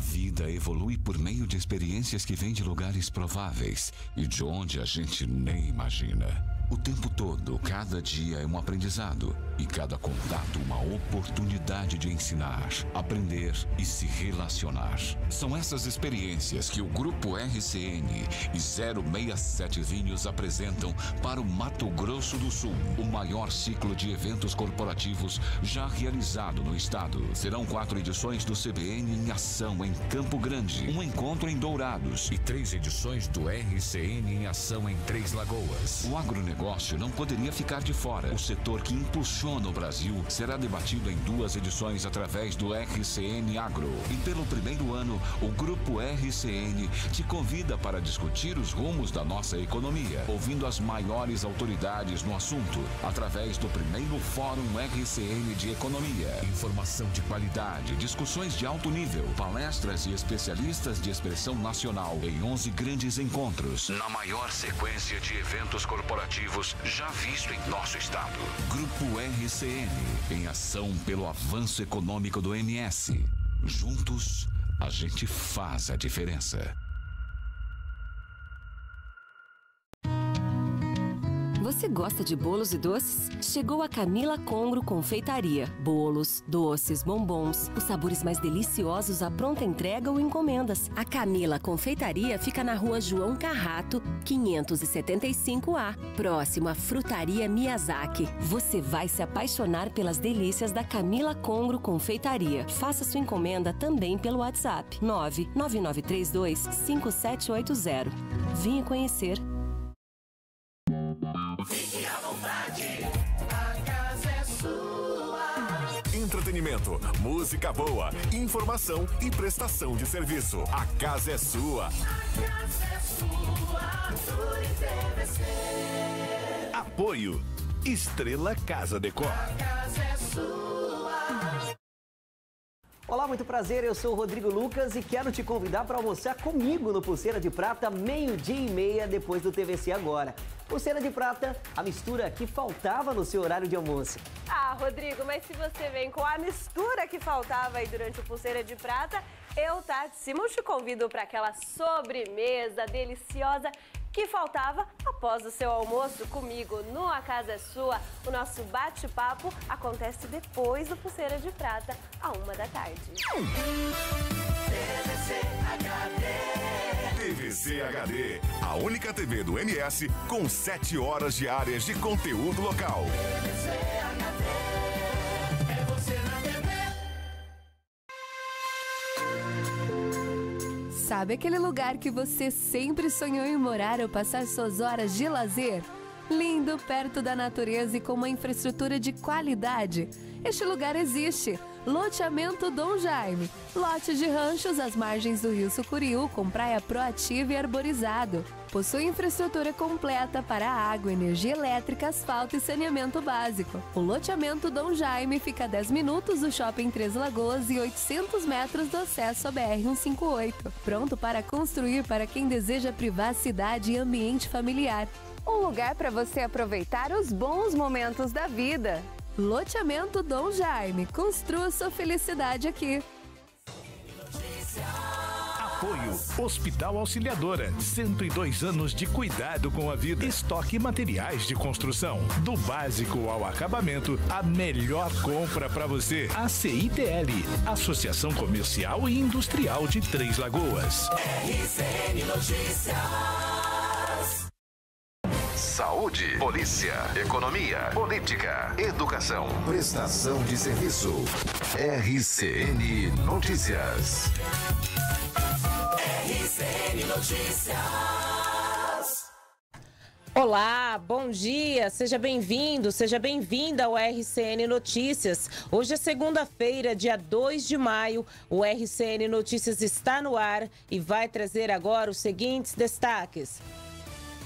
vida evolui por meio de experiências que vêm de lugares prováveis e de onde a gente nem imagina. O tempo todo, cada dia é um aprendizado e cada contato uma oportunidade de ensinar, aprender e se relacionar. São essas experiências que o Grupo RCN e 067 Vinhos apresentam para o Mato Grosso do Sul, o maior ciclo de eventos corporativos já realizado no estado. Serão 4 edições do CBN em Ação em Campo Grande, um encontro em Dourados e 3 edições do RCN em Ação em Três Lagoas. O agronegócio não poderia ficar de fora. O setor que impulsiona o Brasil será debatido em 2 edições através do RCN Agro. E pelo primeiro ano, o Grupo RCN te convida para discutir os rumos da nossa economia, ouvindo as maiores autoridades no assunto, através do primeiro Fórum RCN de Economia. Informação de qualidade, discussões de alto nível, palestras e especialistas de expressão nacional em 11 grandes encontros, na maior sequência de eventos corporativos já visto em nosso estado. Grupo RCN, em ação pelo avanço econômico do MS. Juntos, a gente faz a diferença. Você gosta de bolos e doces? Chegou a Camila Congro Confeitaria. Bolos, doces, bombons, os sabores mais deliciosos à pronta entrega ou encomendas. A Camila Confeitaria fica na rua João Carrato, 575A, próximo à Frutaria Miyazaki. Você vai se apaixonar pelas delícias da Camila Congro Confeitaria. Faça sua encomenda também pelo WhatsApp 99932-5780. Venha conhecer. Fique à vontade, a casa é sua. Entretenimento, música boa, informação e prestação de serviço. A casa é sua. A casa é sua, TVC. Apoio, Estrela Casa Decor. A casa é sua. Olá, muito prazer, eu sou o Rodrigo Lucas e quero te convidar para almoçar comigo no Pulseira de Prata, 12h30, depois do TVC Agora. Pulseira de Prata, a mistura que faltava no seu horário de almoço. Ah, Rodrigo, mas se você vem com a mistura que faltava aí durante o Pulseira de Prata, eu, Tati Simon, te convido para aquela sobremesa deliciosa que faltava após o seu almoço comigo no A Casa é Sua. O nosso bate-papo acontece depois do Pulseira de Prata, à 13h. TVC HD, a única TV do MS com 7 horas diárias de conteúdo local. TVC HD, é você na TV. Sabe aquele lugar que você sempre sonhou em morar ou passar suas horas de lazer? Lindo, perto da natureza e com uma infraestrutura de qualidade. Este lugar existe. Loteamento Dom Jaime. Lote de ranchos às margens do Rio Sucuriú, com praia proativa e arborizado. Possui infraestrutura completa para água, energia elétrica, asfalto e saneamento básico. O loteamento Dom Jaime fica a 10 minutos do shopping Três Lagoas e 800 metros do acesso à BR-158. Pronto para construir para quem deseja privacidade e ambiente familiar. Um lugar para você aproveitar os bons momentos da vida. Loteamento Dom Jaime. Construa sua felicidade aqui. Apoio Hospital Auxiliadora. 102 anos de cuidado com a vida. Estoque materiais de construção. Do básico ao acabamento, a melhor compra para você. A CITL, Associação Comercial e Industrial de Três Lagoas. RCN Notícias. Saúde, polícia, economia, política, educação, prestação de serviço. RCN Notícias. RCN Notícias. Olá, bom dia, seja bem-vindo, seja bem-vinda ao RCN Notícias. Hoje é segunda-feira, dia 2 de maio, o RCN Notícias está no ar e vai trazer agora os seguintes destaques.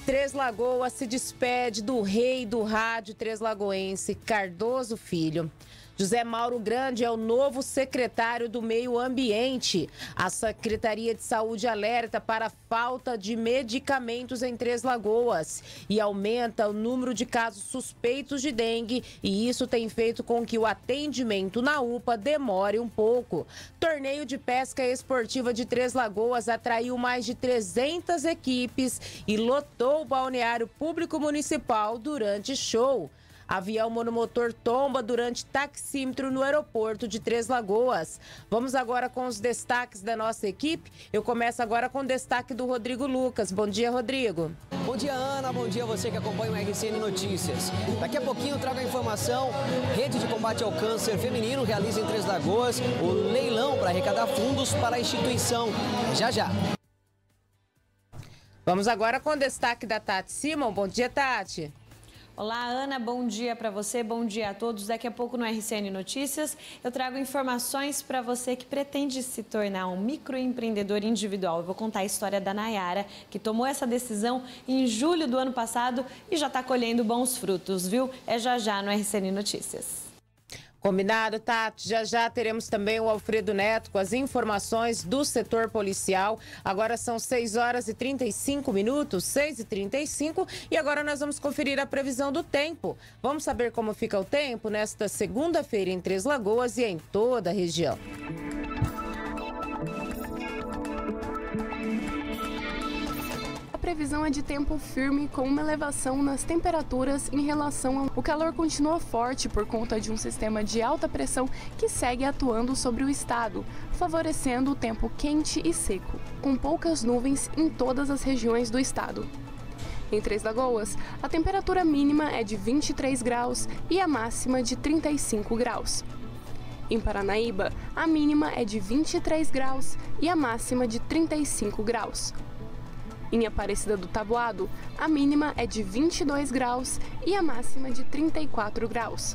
Três Lagoas se despede do rei do rádio três-lagoense, Cardoso Filho. José Mauro Grande é o novo secretário do Meio Ambiente. A Secretaria de Saúde alerta para a falta de medicamentos em Três Lagoas e aumenta o número de casos suspeitos de dengue, e isso tem feito com que o atendimento na UPA demore um pouco. Torneio de pesca esportiva de Três Lagoas atraiu mais de 300 equipes e lotou o balneário público municipal durante show. Avião monomotor tomba durante taxímetro no aeroporto de Três Lagoas. Vamos agora com os destaques da nossa equipe. Eu começo agora com o destaque do Rodrigo Lucas. Bom dia, Rodrigo. Bom dia, Ana. Bom dia a você que acompanha o RCN Notícias. Daqui a pouquinho eu trago a informação. Rede de Combate ao Câncer Feminino realiza em Três Lagoas o leilão para arrecadar fundos para a instituição. Já, já. Vamos agora com o destaque da Tati Simon. Bom dia, Tati. Olá, Ana, bom dia para você, bom dia a todos. Daqui a pouco no RCN Notícias eu trago informações para você que pretende se tornar um microempreendedor individual. Eu vou contar a história da Nayara, que tomou essa decisão em julho do ano passado e já está colhendo bons frutos, viu? É já já no RCN Notícias. Combinado, Tati. Já já teremos também o Alfredo Neto com as informações do setor policial. Agora são 6 horas e 35 minutos, 6h35, e agora nós vamos conferir a previsão do tempo. Vamos saber como fica o tempo nesta segunda-feira em Três Lagoas e em toda a região. A previsão é de tempo firme, com uma elevação nas temperaturas em relação ao... O calor continua forte por conta de um sistema de alta pressão que segue atuando sobre o estado, favorecendo o tempo quente e seco, com poucas nuvens em todas as regiões do estado. Em Três Lagoas, a temperatura mínima é de 23 graus e a máxima de 35 graus. Em Paranaíba, a mínima é de 23 graus e a máxima de 35 graus. Em Aparecida do Taboado, a mínima é de 22 graus e a máxima de 34 graus.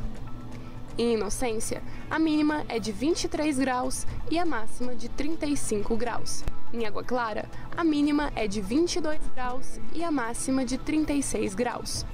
Em Inocência, a mínima é de 23 graus e a máxima de 35 graus. Em Água Clara, a mínima é de 22 graus e a máxima de 36 graus.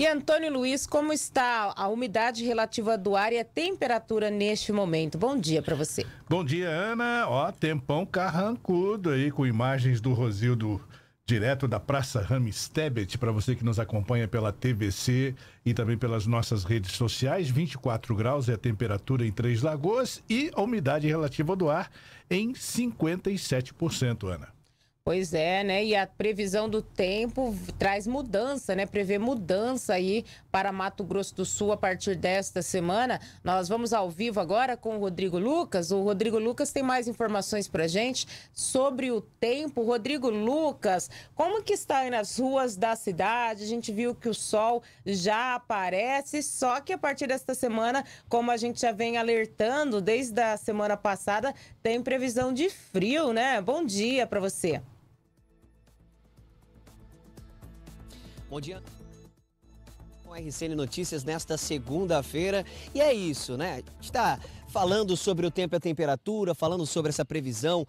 E Antônio Luiz, como está a umidade relativa do ar e a temperatura neste momento? Bom dia para você. Bom dia, Ana. Ó, tempão carrancudo aí, com imagens do Rosildo direto da Praça Rames Tebet, para você que nos acompanha pela TVC e também pelas nossas redes sociais. 24 graus é a temperatura em Três Lagoas e a umidade relativa do ar em 57%, Ana. Pois é, né? E a previsão do tempo traz mudança, né? Prevê mudança aí para Mato Grosso do Sul a partir desta semana. Nós vamos ao vivo agora com o Rodrigo Lucas. O Rodrigo Lucas tem mais informações para a gente sobre o tempo. Rodrigo Lucas, como que está aí nas ruas da cidade? A gente viu que o sol já aparece, só que a partir desta semana, como a gente já vem alertando desde a semana passada, tem previsão de frio, né? Bom dia para você. Bom dia com a RCN Notícias nesta segunda-feira. E é isso, né? A gente está falando sobre o tempo e a temperatura, falando sobre essa previsão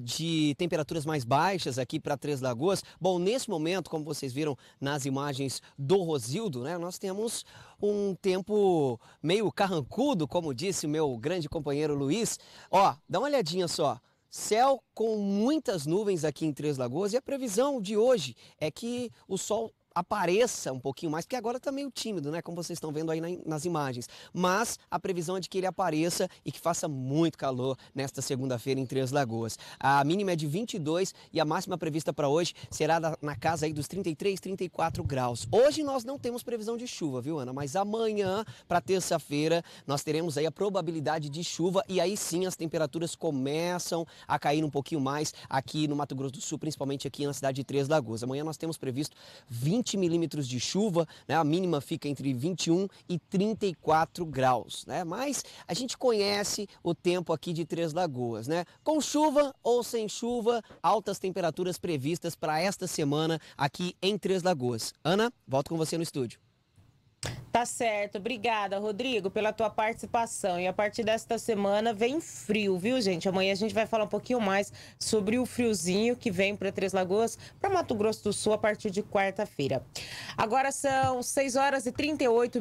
de temperaturas mais baixas aqui para Três Lagoas. Bom, nesse momento, como vocês viram nas imagens do Rosildo, né, nós temos um tempo meio carrancudo, como disse o meu grande companheiro Luiz. Ó, dá uma olhadinha só. Céu com muitas nuvens aqui em Três Lagoas, e a previsão de hoje é que o sol apareça um pouquinho mais, porque agora está meio tímido, né? Como vocês estão vendo aí nas imagens. Mas a previsão é de que ele apareça e que faça muito calor nesta segunda-feira em Três Lagoas. A mínima é de 22 e a máxima prevista para hoje será na casa aí dos 33, 34 graus. Hoje nós não temos previsão de chuva, viu, Ana? Mas amanhã, para terça-feira, nós teremos aí a probabilidade de chuva, e aí sim as temperaturas começam a cair um pouquinho mais aqui no Mato Grosso do Sul, principalmente aqui na cidade de Três Lagoas. Amanhã nós temos previsto 20 milímetros de chuva, né? A mínima fica entre 21 e 34 graus, né? Mas a gente conhece o tempo aqui de Três Lagoas, né? Com chuva ou sem chuva, altas temperaturas previstas para esta semana aqui em Três Lagoas. Ana, volto com você no estúdio. Tá certo, obrigada, Rodrigo, pela tua participação. E a partir desta semana vem frio, viu, gente? Amanhã a gente vai falar um pouquinho mais sobre o friozinho que vem para Três Lagoas, para Mato Grosso do Sul, a partir de quarta-feira. Agora são 6h38,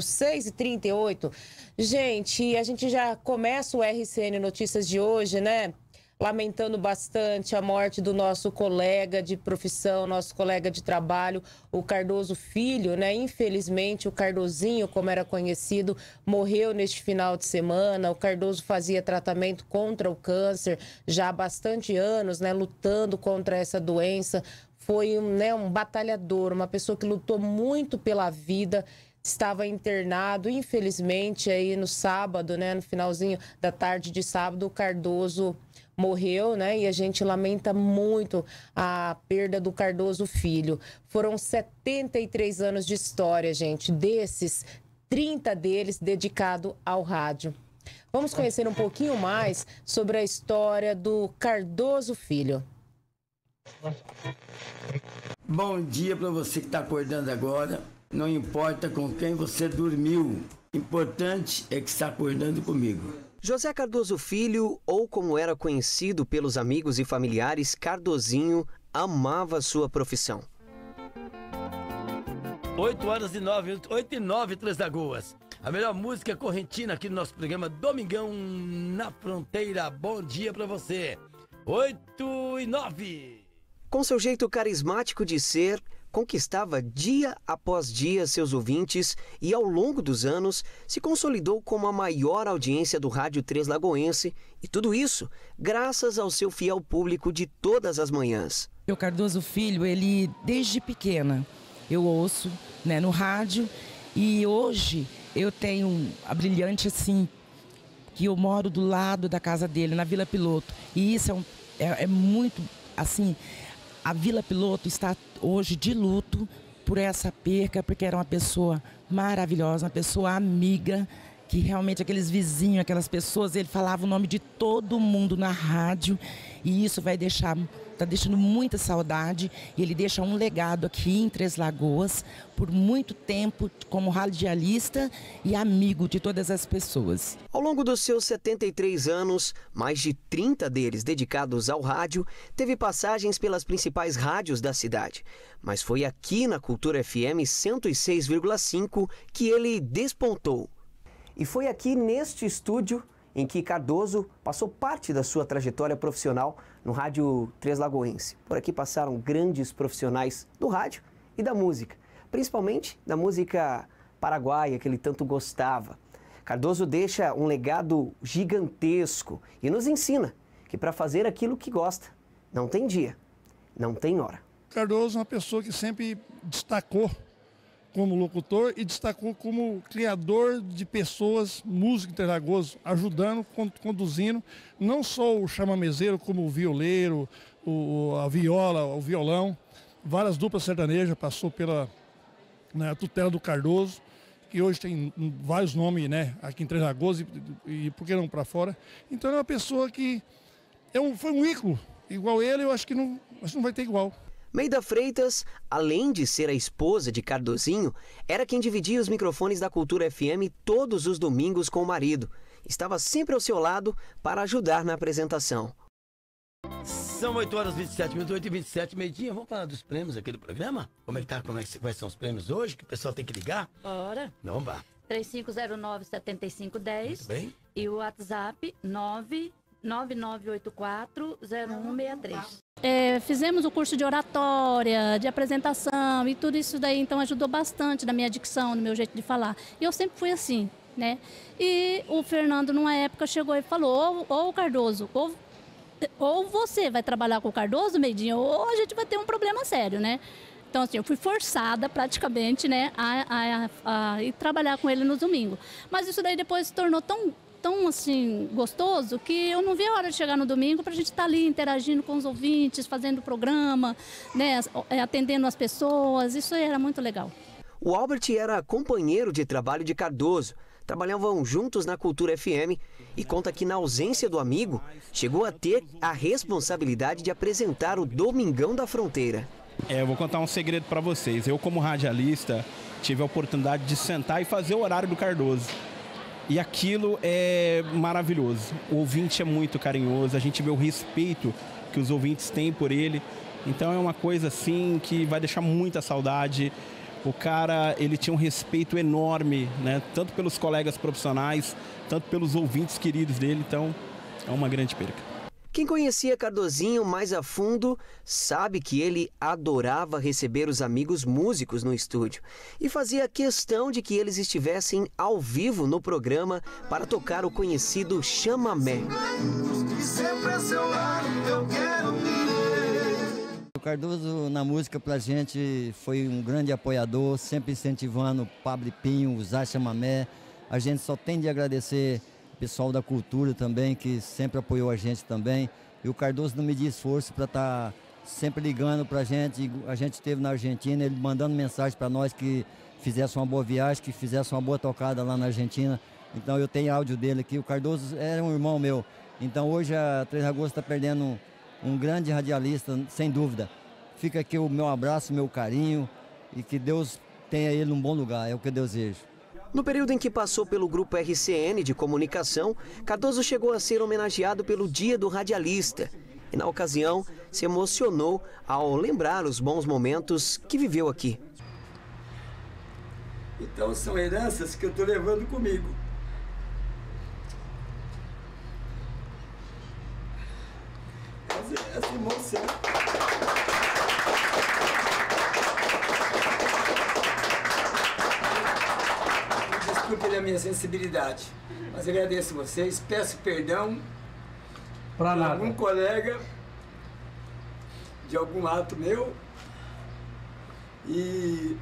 6h38. Gente, a gente já começa o RCN Notícias de hoje, né? Lamentando bastante a morte do nosso colega de profissão, nosso colega de trabalho, o Cardoso Filho, né? Infelizmente, o Cardozinho, como era conhecido, morreu neste final de semana. O Cardoso fazia tratamento contra o câncer já há bastante anos, né? Lutando contra essa doença. Foi um batalhador, uma pessoa que lutou muito pela vida. Estava internado, infelizmente, aí no sábado, né? No finalzinho da tarde de sábado, o Cardoso morreu, né? E a gente lamenta muito a perda do Cardoso Filho. Foram 73 anos de história, gente. Desses, 30 deles dedicado ao rádio. Vamos conhecer um pouquinho mais sobre a história do Cardoso Filho. Bom dia para você que está acordando agora. Não importa com quem você dormiu. Importante é que está acordando comigo. José Cardoso Filho, ou como era conhecido pelos amigos e familiares, Cardozinho, amava sua profissão. 8h09, Três Lagoas. A melhor música correntina aqui no nosso programa Domingão na Fronteira. Bom dia pra você. 8h09. Com seu jeito carismático de ser, conquistava dia após dia seus ouvintes e, ao longo dos anos, se consolidou como a maior audiência do rádio Três Lagoense, e tudo isso graças ao seu fiel público de todas as manhãs. O Cardoso Filho, ele desde pequena, eu ouço, né, no rádio, e hoje eu tenho a brilhante, assim, que eu moro do lado da casa dele, na Vila Piloto, e isso é muito, assim... A Vila Piloto está hoje de luto por essa perca, porque era uma pessoa maravilhosa, uma pessoa amiga, que realmente aqueles vizinhos, aquelas pessoas, ele falava o nome de todo mundo na rádio, e isso vai deixar, está deixando muita saudade, e ele deixa um legado aqui em Três Lagoas, por muito tempo, como radialista e amigo de todas as pessoas. Ao longo dos seus 73 anos, mais de 30 deles dedicados ao rádio, teve passagens pelas principais rádios da cidade. Mas foi aqui na Cultura FM 106,5 que ele despontou. E foi aqui neste estúdio em que Cardoso passou parte da sua trajetória profissional no rádio Três Lagoense. Por aqui passaram grandes profissionais do rádio e da música, principalmente da música paraguaia que ele tanto gostava. Cardoso deixa um legado gigantesco e nos ensina que para fazer aquilo que gosta, não tem dia, não tem hora. Cardoso é uma pessoa que sempre destacou como locutor e destacou como criador de pessoas, músico em Três Lagoas, ajudando, conduzindo, não só o chamamezeiro, como o violeiro, a viola, o violão. Várias duplas sertanejas passou pela tutela do Cardoso, que hoje tem vários nomes, né, aqui em Três Lagoas e por que não para fora. Então é uma pessoa que foi um ícone. Igual ele, eu acho que não vai ter igual. Meida Freitas, além de ser a esposa de Cardozinho, era quem dividia os microfones da Cultura FM todos os domingos com o marido. Estava sempre ao seu lado para ajudar na apresentação. São 8h27, 8h27, meio-dia. Vamos falar dos prêmios aqui do programa? Como é que tá? Quais são os prêmios hoje? Que o pessoal tem que ligar? Bora. Vamos lá. 3509-7510. Muito bem. E o WhatsApp 99984-0163. Fizemos o curso de oratória, de apresentação e tudo isso daí, então ajudou bastante na minha dicção, no meu jeito de falar. E eu sempre fui assim, né? E o Fernando, numa época, chegou e falou, ou o Cardoso, ou você vai trabalhar com o Cardoso, Meidinho, ou a gente vai ter um problema sério, né? Então, assim, eu fui forçada praticamente, né, a ir trabalhar com ele nos domingos. Mas isso daí depois se tornou tão assim gostoso que eu não vi a hora de chegar no domingo para a gente estar ali interagindo com os ouvintes, fazendo programa, né, atendendo as pessoas. Isso era muito legal. O Albert era companheiro de trabalho de Cardoso. Trabalhavam juntos na Cultura FM e conta que, na ausência do amigo, chegou a ter a responsabilidade de apresentar o Domingão da Fronteira. Eu vou contar um segredo para vocês. Eu, como radialista, tive a oportunidade de sentar e fazer o horário do Cardoso. E aquilo é maravilhoso. O ouvinte é muito carinhoso, a gente vê o respeito que os ouvintes têm por ele. Então é uma coisa assim que vai deixar muita saudade. O cara, ele tinha um respeito enorme, né? Tanto pelos colegas profissionais, tanto pelos ouvintes queridos dele. Então é uma grande perca. Quem conhecia Cardozinho mais a fundo sabe que ele adorava receber os amigos músicos no estúdio e fazia questão de que eles estivessem ao vivo no programa para tocar o conhecido chamamé. O Cardoso na música pra gente foi um grande apoiador, sempre incentivando o Pablo Pinho usar chamamé. A gente só tem de agradecer pessoal da cultura também, que sempre apoiou a gente também. E o Cardoso não media esforço para estar sempre ligando para a gente. A gente esteve na Argentina, ele mandando mensagem para nós que fizesse uma boa viagem, que fizesse uma boa tocada lá na Argentina. Então eu tenho áudio dele aqui. O Cardoso era um irmão meu. Então hoje a Três Lagoas está perdendo um grande radialista, sem dúvida. Fica aqui o meu abraço, meu carinho, e que Deus tenha ele num bom lugar, é o que eu desejo. No período em que passou pelo grupo RCN de comunicação, Cardoso chegou a ser homenageado pelo Dia do Radialista. E na ocasião, se emocionou ao lembrar os bons momentos que viveu aqui. Então são heranças que eu estou levando comigo. Essa emoção... pela minha sensibilidade, mas agradeço a vocês, peço perdão para algum colega de algum ato meu, e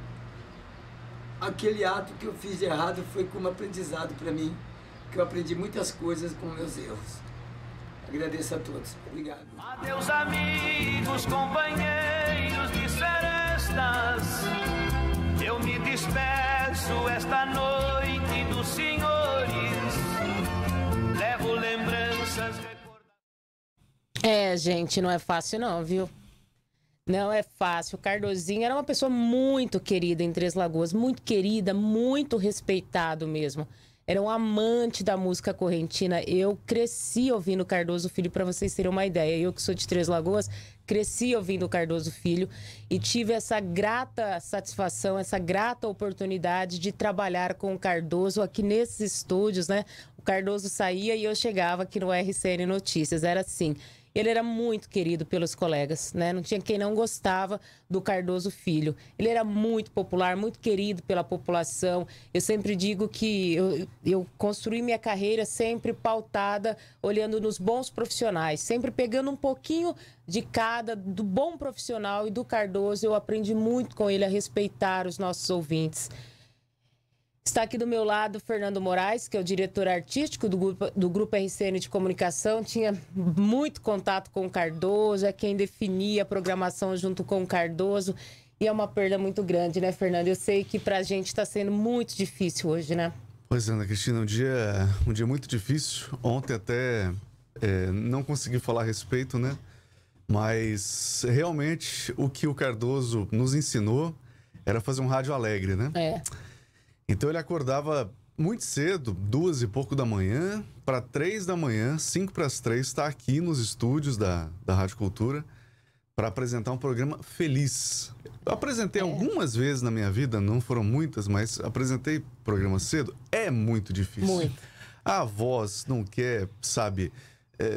aquele ato que eu fiz de errado foi como aprendizado para mim, que eu aprendi muitas coisas com meus erros. Agradeço a todos, obrigado. Adeus amigos, companheiros de serestas, eu me despeço esta noite dos senhores, levo lembranças... É, gente, não é fácil não, viu? Não é fácil. O Cardozinho era uma pessoa muito querida em Três Lagoas, muito querida, muito respeitado mesmo. Era um amante da música correntina. Eu cresci ouvindo Cardoso Filho, para vocês terem uma ideia. Eu que sou de Três Lagoas, cresci ouvindo Cardoso Filho e tive essa grata satisfação, essa grata oportunidade de trabalhar com o Cardoso aqui nesses estúdios, né? O Cardoso saía e eu chegava aqui no RCN Notícias, era assim. Ele era muito querido pelos colegas, né? Não tinha quem não gostava do Cardoso Filho. Ele era muito popular, muito querido pela população. Eu sempre digo que eu construí minha carreira sempre pautada, olhando nos bons profissionais, sempre pegando um pouquinho de cada, do bom profissional e do Cardoso. Eu aprendi muito com ele a respeitar os nossos ouvintes. Está aqui do meu lado Fernando Moraes, que é o diretor artístico do grupo RCN de Comunicação. Tinha muito contato com o Cardoso, é quem definia a programação junto com o Cardoso. E é uma perda muito grande, né, Fernando? Eu sei que pra gente está sendo muito difícil hoje, né? Pois é, Ana Cristina, um dia muito difícil. Ontem até não consegui falar a respeito, né? Mas realmente o que o Cardoso nos ensinou era fazer um rádio alegre, né? É. Então ele acordava muito cedo, 2h e pouco da manhã, para 3 da manhã, 5 para as 3, está aqui nos estúdios da Rádio Cultura para apresentar um programa feliz. Eu apresentei algumas vezes na minha vida, não foram muitas, mas apresentei programa cedo, é muito difícil. Muito. A voz não quer, sabe,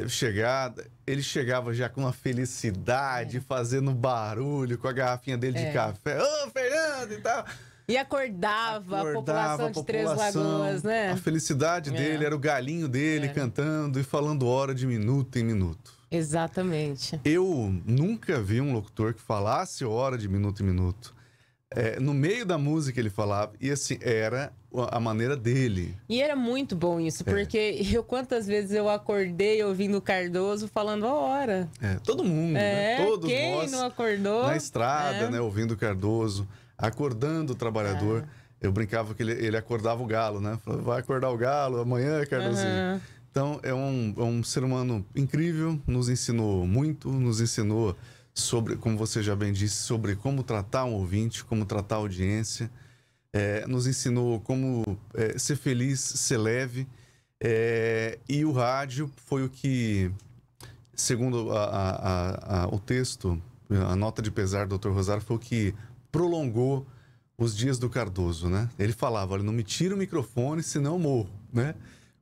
chegar, ele chegava já com uma felicidade, fazendo barulho, com a garrafinha dele de café, ô Fernando e tal... E acordava a população de Três Lagoas, né? A felicidade dele, era o galinho dele cantando e falando hora de minuto em minuto. Exatamente. Eu nunca vi um locutor que falasse hora de minuto em minuto. No meio da música ele falava, e assim, era a maneira dele. E era muito bom isso, porque quantas vezes eu acordei ouvindo o Cardoso falando a hora. Todo mundo, né? Todos nós não acordou, na estrada, né, ouvindo o Cardoso. Acordando o trabalhador, eu brincava que ele acordava o galo, né? Falava, vai acordar o galo amanhã, Cardozinho. Então, é um ser humano incrível, nos ensinou muito, nos ensinou sobre, como você já bem disse, sobre como tratar um ouvinte, como tratar a audiência. Nos ensinou como ser feliz, ser leve. E o rádio foi o que, segundo o texto, a nota de pesar do Dr. Rosário, foi o que prolongou os dias do Cardoso, né? Ele falava, olha, não me tira o microfone, senão eu morro, né?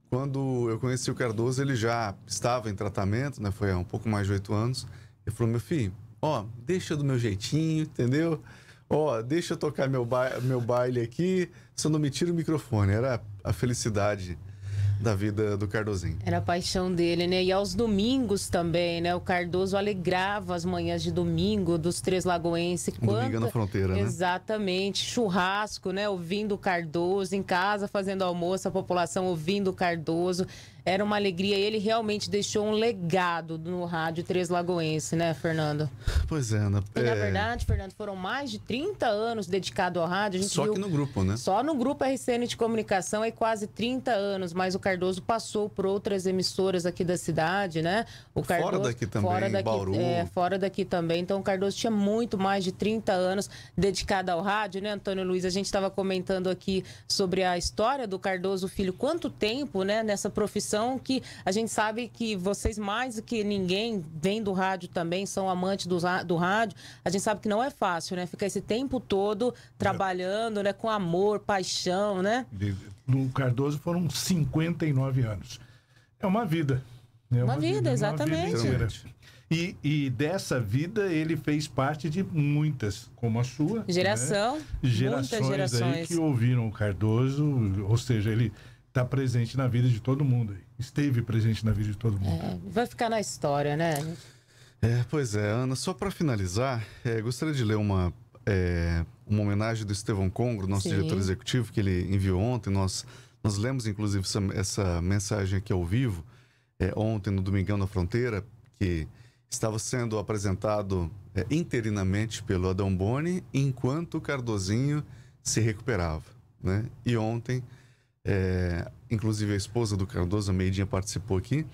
Quando eu conheci o Cardoso, ele já estava em tratamento, né? Foi há um pouco mais de 8 anos. Ele falou, meu filho, ó, deixa do meu jeitinho, entendeu? Ó, deixa eu tocar meu baile aqui, só não me tira o microfone. Era a felicidade da vida do Cardozinho. Era a paixão dele, né? E aos domingos também, né? O Cardoso alegrava as manhãs de domingo dos Três Lagoenses. Domingão na Fronteira, né? Exatamente. Churrasco, né? Ouvindo o Cardoso, em casa fazendo almoço, a população ouvindo o Cardoso. Era uma alegria. Ele realmente deixou um legado no rádio Três Lagoense, né, Fernando? Pois é, Ana. E, na verdade, Fernando, foram mais de 30 anos dedicados ao rádio. A gente viu que no grupo, né? Só no grupo RCN de comunicação é quase 30 anos, mas o Cardoso passou por outras emissoras aqui da cidade, né? O Cardoso, fora daqui também, Bauru. Fora daqui também. Então, o Cardoso tinha muito mais de 30 anos dedicado ao rádio, né, Antônio Luiz? A gente estava comentando aqui sobre a história do Cardoso Filho. Quanto tempo, né, nessa profissão, que a gente sabe que vocês mais do que ninguém vem do rádio também, são amantes do rádio. A gente sabe que não é fácil, né? Ficar esse tempo todo trabalhando, né? Com amor, paixão, né? No Cardoso foram 59 anos. É uma vida. É uma vida, exatamente. Uma vida. E dessa vida ele fez parte de muitas, como a sua. Geração. Né? Gerações aí que ouviram o Cardoso, ou seja, ele está presente na vida de todo mundo. Esteve presente na vida de todo mundo. Vai ficar na história, né? Pois é, Ana. Só para finalizar, gostaria de ler uma homenagem do Estevão Congro, nosso diretor executivo, que ele enviou ontem. Nós lemos, inclusive, essa mensagem aqui ao vivo, ontem no Domingão na Fronteira, que estava sendo apresentado interinamente pelo Adão Boni, enquanto o Cardozinho se recuperava, né? E ontem... inclusive a esposa do Cardoso, a Meidinha, participou aqui,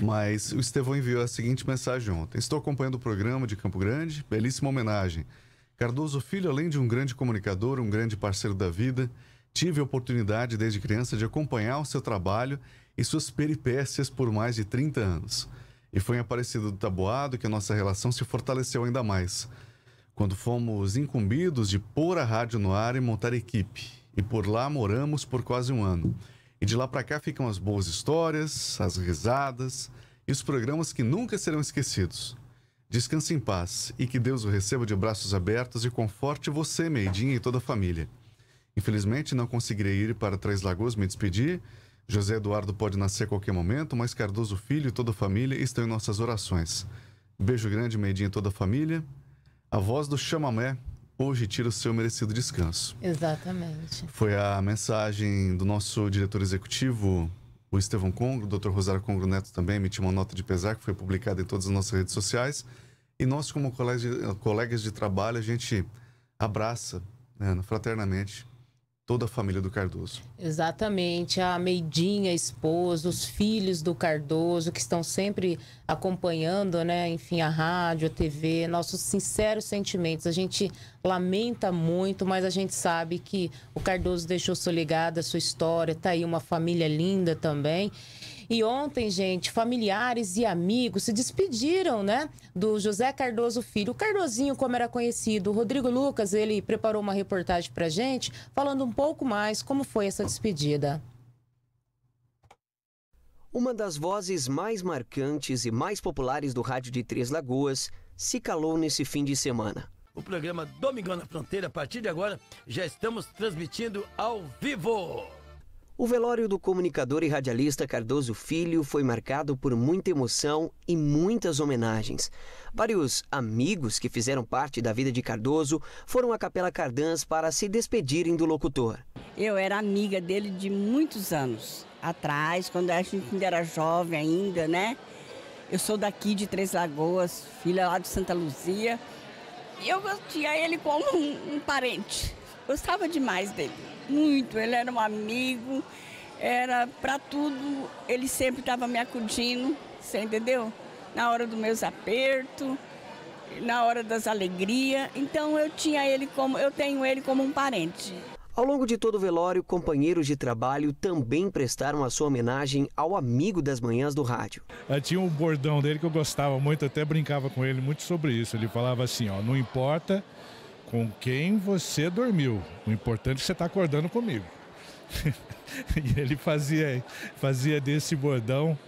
mas o Estevão enviou a seguinte mensagem ontem: estou acompanhando o programa de Campo Grande, belíssima homenagem. Cardoso Filho, além de um grande comunicador, um grande parceiro da vida, tive a oportunidade desde criança de acompanhar o seu trabalho e suas peripécias por mais de 30 anos. E foi em Aparecida do Taboado que a nossa relação se fortaleceu ainda mais, quando fomos incumbidos de pôr a rádio no ar e montar equipe. E por lá moramos por quase 1 ano. E de lá para cá ficam as boas histórias, as risadas e os programas que nunca serão esquecidos. Descanse em paz e que Deus o receba de braços abertos e conforte você, Meidinha, e toda a família. Infelizmente não conseguirei ir para Três Lagoas me despedir. José Eduardo pode nascer a qualquer momento, mas Cardoso Filho e toda a família estão em nossas orações. Beijo grande, Meidinha, e toda a família. A voz do chamamé hoje tira o seu merecido descanso. Exatamente. Foi a mensagem do nosso diretor executivo, o Estevão Congro. O Dr. Rosário Congro Neto também emitiu uma nota de pesar que foi publicada em todas as nossas redes sociais. E nós, como colegas de trabalho, a gente abraça, né, fraternamente toda a família do Cardoso. Exatamente, a Meidinha, a esposa, os filhos do Cardoso, que estão sempre acompanhando, né, enfim, a rádio, a TV, nossos sinceros sentimentos. A gente lamenta muito, mas a gente sabe que o Cardoso deixou seu legado, a sua história, tá aí uma família linda também. E ontem, gente, familiares e amigos se despediram, né, do José Cardoso Filho. O Cardozinho, como era conhecido, o Rodrigo Lucas, ele preparou uma reportagem pra gente, falando um pouco mais como foi essa despedida. Uma das vozes mais marcantes e mais populares do rádio de Três Lagoas se calou nesse fim de semana. O programa Domingão na Fronteira, a partir de agora, já estamos transmitindo ao vivo. O velório do comunicador e radialista Cardoso Filho foi marcado por muita emoção e muitas homenagens. Vários amigos que fizeram parte da vida de Cardoso foram à Capela Cardãs para se despedirem do locutor. Eu era amiga dele de muitos anos atrás, quando a gente ainda era jovem ainda, né? Eu sou daqui de Três Lagoas, filha lá de Santa Luzia. E eu tinha ele como um parente. Gostava demais dele, muito. Ele era um amigo, era para tudo. Ele sempre estava me acudindo, você entendeu? Na hora dos meus apertos, na hora das alegrias. Então eu tenho ele como um parente. Ao longo de todo o velório, companheiros de trabalho também prestaram a sua homenagem ao amigo das manhãs do rádio. Tinha um bordão dele que eu gostava muito, até brincava com ele muito sobre isso. Ele falava assim, ó, não importa com quem você dormiu, o importante é que você está acordando comigo. E ele fazia desse bordão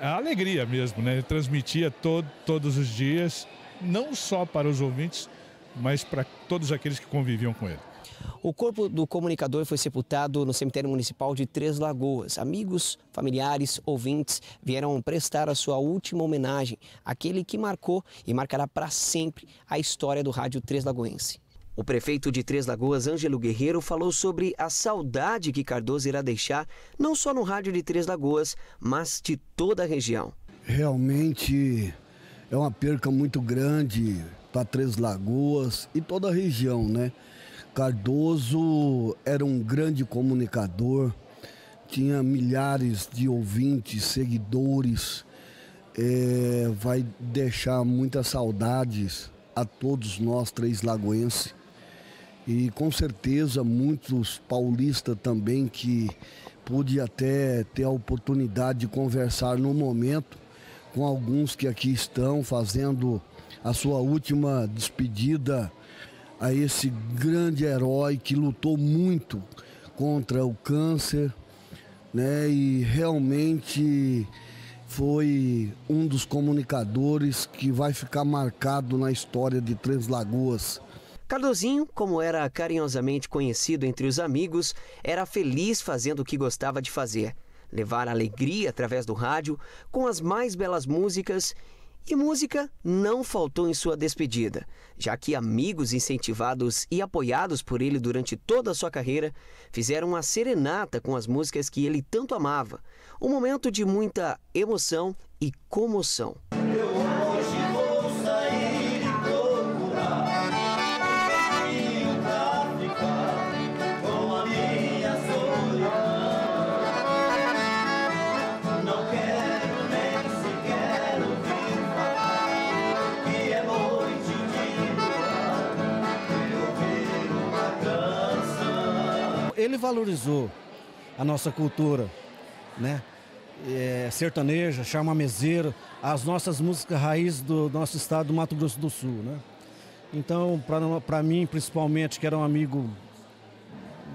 a alegria mesmo, né? Ele transmitia todos os dias, não só para os ouvintes, mas para todos aqueles que conviviam com ele. O corpo do comunicador foi sepultado no cemitério municipal de Três Lagoas. Amigos, familiares, ouvintes vieram prestar a sua última homenagem àquele que marcou e marcará para sempre a história do rádio Três Lagoense. O prefeito de Três Lagoas, Ângelo Guerreiro, falou sobre a saudade que Cardoso irá deixar, não só no rádio de Três Lagoas, mas de toda a região. Realmente é uma perca muito grande para Três Lagoas e toda a região, né? Cardoso era um grande comunicador, tinha milhares de ouvintes, seguidores, vai deixar muitas saudades a todos nós três lagoenses e com certeza muitos paulistas também que pude até ter a oportunidade de conversar no momento com alguns que aqui estão fazendo a sua última despedida a esse grande herói que lutou muito contra o câncer, né? E realmente foi um dos comunicadores que vai ficar marcado na história de Três Lagoas. Cardozinho, como era carinhosamente conhecido entre os amigos, era feliz fazendo o que gostava de fazer. Levar alegria através do rádio, com as mais belas músicas. E música não faltou em sua despedida, já que amigos incentivados e apoiados por ele durante toda a sua carreira fizeram uma serenata com as músicas que ele tanto amava. Um momento de muita emoção e comoção. Ele valorizou a nossa cultura, né? Sertaneja, chamamezeira, as nossas músicas raiz do nosso estado do Mato Grosso do Sul, né? Então, para mim, principalmente, que era um amigo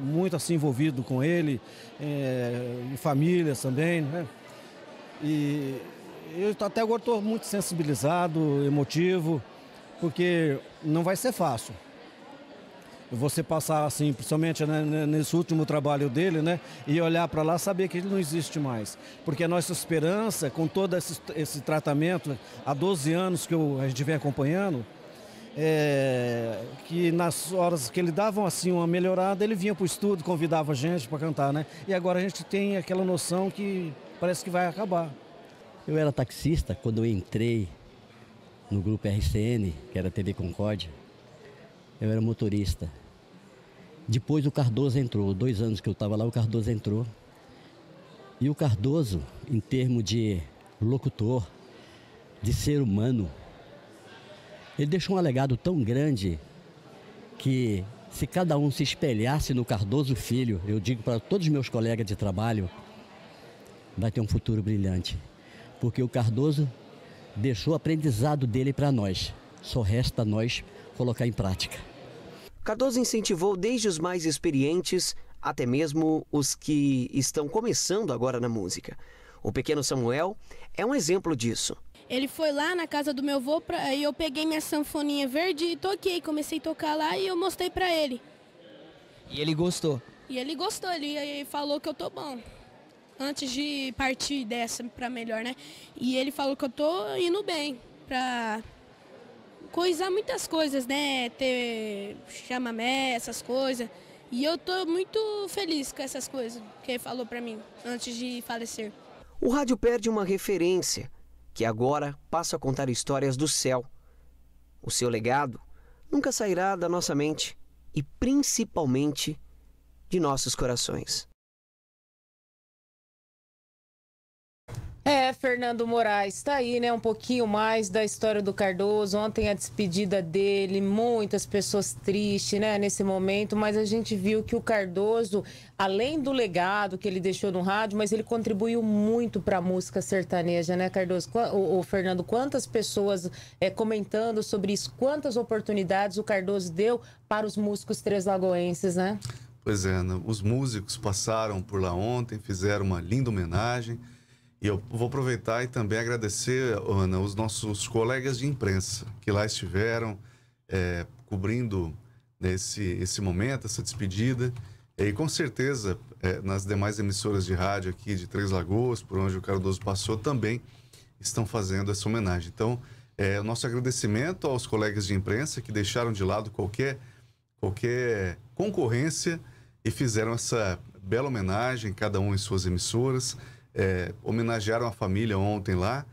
muito assim envolvido com ele, em família também, né? E eu até agora estou muito sensibilizado, emotivo, porque não vai ser fácil. Você passar assim, principalmente né, nesse último trabalho dele, né? E olhar para lá, saber que ele não existe mais. Porque a nossa esperança, com todo esse tratamento, há 12 anos que a gente vem acompanhando, que nas horas que ele dava assim, uma melhorada, ele vinha para o estúdio, convidava a gente para cantar, né? E agora a gente tem aquela noção que parece que vai acabar. Eu era taxista quando eu entrei no grupo RCN, que era TV Concórdia. Eu era motorista. Depois o Cardoso entrou, 2 anos que eu estava lá, o Cardoso entrou. E o Cardoso, em termos de locutor, de ser humano, ele deixou um legado tão grande que se cada um se espelhasse no Cardoso Filho, eu digo para todos os meus colegas de trabalho, vai ter um futuro brilhante. Porque o Cardoso deixou o aprendizado dele para nós. Só resta a nós colocar em prática. Cardoso incentivou desde os mais experientes até mesmo os que estão começando agora na música. O pequeno Samuel é um exemplo disso. Ele foi lá na casa do meu avô e eu peguei minha sanfoninha verde e toquei. Comecei a tocar lá e eu mostrei pra ele. E ele gostou? E ele gostou, ele falou que eu tô bom. Antes de partir dessa pra melhor, né? E ele falou que eu tô indo bem pra coisar muitas coisas, né? Ter chamamé, essas coisas. E eu tô muito feliz com essas coisas que ele falou pra mim antes de falecer. O rádio perde uma referência, que agora passa a contar histórias do céu. O seu legado nunca sairá da nossa mente e principalmente de nossos corações. É, Fernando Moraes, tá aí, né, um pouquinho mais da história do Cardoso, ontem a despedida dele, muitas pessoas tristes, né, nesse momento, mas a gente viu que o Cardoso, além do legado que ele deixou no rádio, mas ele contribuiu muito para a música sertaneja, né, Cardoso? O Fernando, quantas pessoas comentando sobre isso, quantas oportunidades o Cardoso deu para os músicos treslagoenses, né? Pois é, Ana, os músicos passaram por lá ontem, fizeram uma linda homenagem. E eu vou aproveitar e também agradecer, Ana, os nossos colegas de imprensa que lá estiveram cobrindo esse momento, essa despedida. E com certeza, nas demais emissoras de rádio aqui de Três Lagoas, por onde o Cardoso passou, também estão fazendo essa homenagem. Então, nosso agradecimento aos colegas de imprensa que deixaram de lado qualquer concorrência e fizeram essa bela homenagem, cada um em suas emissoras. Homenagearam a família ontem lá,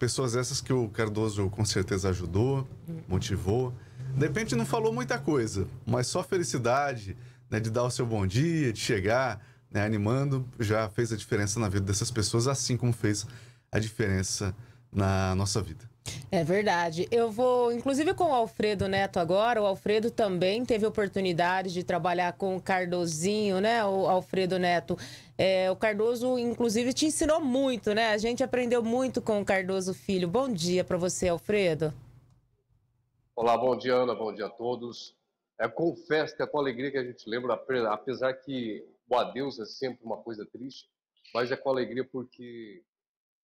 pessoas essas que o Cardoso com certeza ajudou, motivou. De repente não falou muita coisa, mas só felicidade, né, de dar o seu bom dia, de chegar, né, animando, já fez a diferença na vida dessas pessoas, assim como fez a diferença na nossa vida. É verdade. Eu vou, inclusive, com o Alfredo Neto agora. O Alfredo também teve oportunidade de trabalhar com o Cardozinho, né? O Alfredo Neto. O Cardoso, inclusive, te ensinou muito, né? A gente aprendeu muito com o Cardoso Filho. Bom dia para você, Alfredo. Olá, bom dia, Ana. Bom dia a todos. É com festa, com alegria que a gente lembra, apesar que o adeus é sempre uma coisa triste, mas é com alegria porque...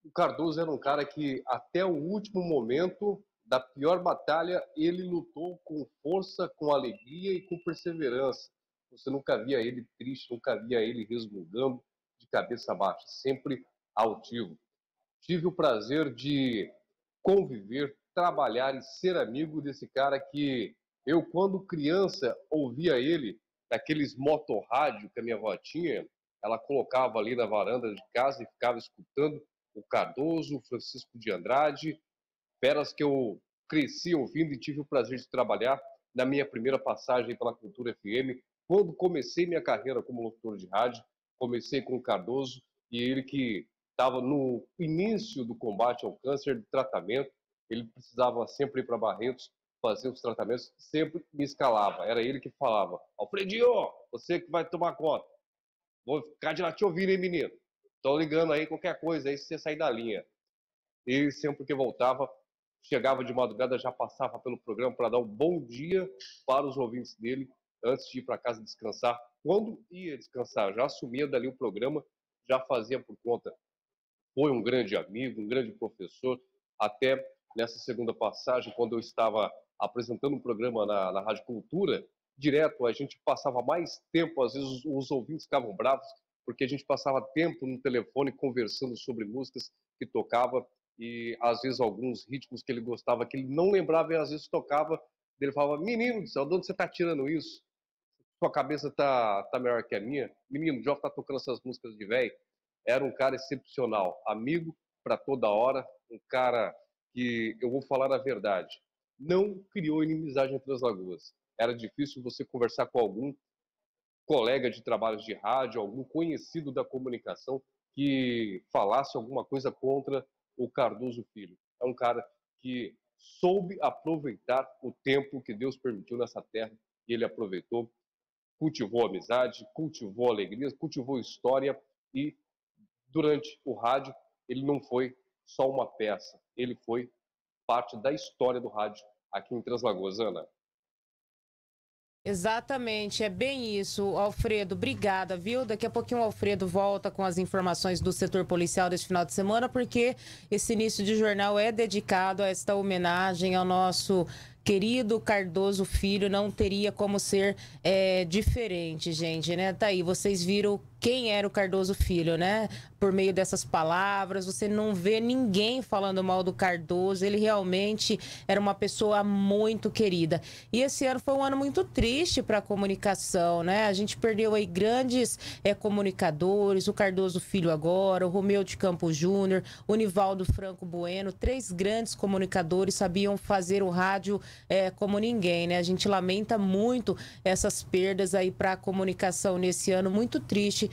O Cardoso era um cara que, até o último momento da pior batalha, ele lutou com força, com alegria e com perseverança. Você nunca via ele triste, nunca via ele resmungando, de cabeça baixa, sempre altivo. Tive o prazer de conviver, trabalhar e ser amigo desse cara que eu, quando criança, ouvia ele naqueles motorrádio que a minha avó tinha. Ela colocava ali na varanda de casa e ficava escutando o Cardoso, o Francisco de Andrade, feras que eu cresci ouvindo e tive o prazer de trabalhar na minha primeira passagem pela Cultura FM. Quando comecei minha carreira como locutor de rádio, comecei com o Cardoso, e ele que estava no início do combate ao câncer, do tratamento, ele precisava sempre ir para Barretos fazer os tratamentos, sempre me escalava, era ele que falava: Alfredinho, você que vai tomar conta, vou ficar de lá te ouvindo, hein, menino? Estou ligando aí, qualquer coisa, aí você sair da linha. E sempre que voltava, chegava de madrugada, já passava pelo programa para dar um bom dia para os ouvintes dele, antes de ir para casa descansar. Quando ia descansar, já assumia dali o programa, já fazia por conta. Foi um grande amigo, um grande professor, até nessa segunda passagem, quando eu estava apresentando um programa na Rádio Cultura, direto, a gente passava mais tempo, às vezes os ouvintes ficavam bravos, porque a gente passava tempo no telefone conversando sobre músicas que tocava e, às vezes, alguns ritmos que ele gostava, que ele não lembrava e, às vezes, tocava. Ele falava: menino do céu, de onde você está tirando isso? Sua cabeça tá melhor que a minha. Menino, o João está tocando essas músicas de velho. Era um cara excepcional, amigo para toda hora, um cara que, eu vou falar a verdade, não criou inimizade entre as Lagoas. Era difícil você conversar com algum colega de trabalho de rádio, algum conhecido da comunicação que falasse alguma coisa contra o Cardoso Filho. É um cara que soube aproveitar o tempo que Deus permitiu nessa terra, e ele aproveitou, cultivou amizade, cultivou alegria, cultivou história, e durante o rádio ele não foi só uma peça, ele foi parte da história do rádio aqui em Três Lagoas, Ana. Exatamente, é bem isso, Alfredo, obrigada, viu? Daqui a pouquinho o Alfredo volta com as informações do setor policial deste final de semana, porque esse início de jornal é dedicado a esta homenagem ao nosso querido Cardoso Filho. Não teria como ser diferente, gente, né? Tá aí, vocês viram quem era o Cardoso Filho, né? Por meio dessas palavras, você não vê ninguém falando mal do Cardoso. Ele realmente era uma pessoa muito querida. E esse ano foi um ano muito triste para a comunicação, né? A gente perdeu aí grandes comunicadores, o Cardoso Filho agora, o Romeu de Campos Júnior, o Nivaldo Franco Bueno, três grandes comunicadores, sabiam fazer o rádio como ninguém, né? A gente lamenta muito essas perdas aí para a comunicação nesse ano, muito triste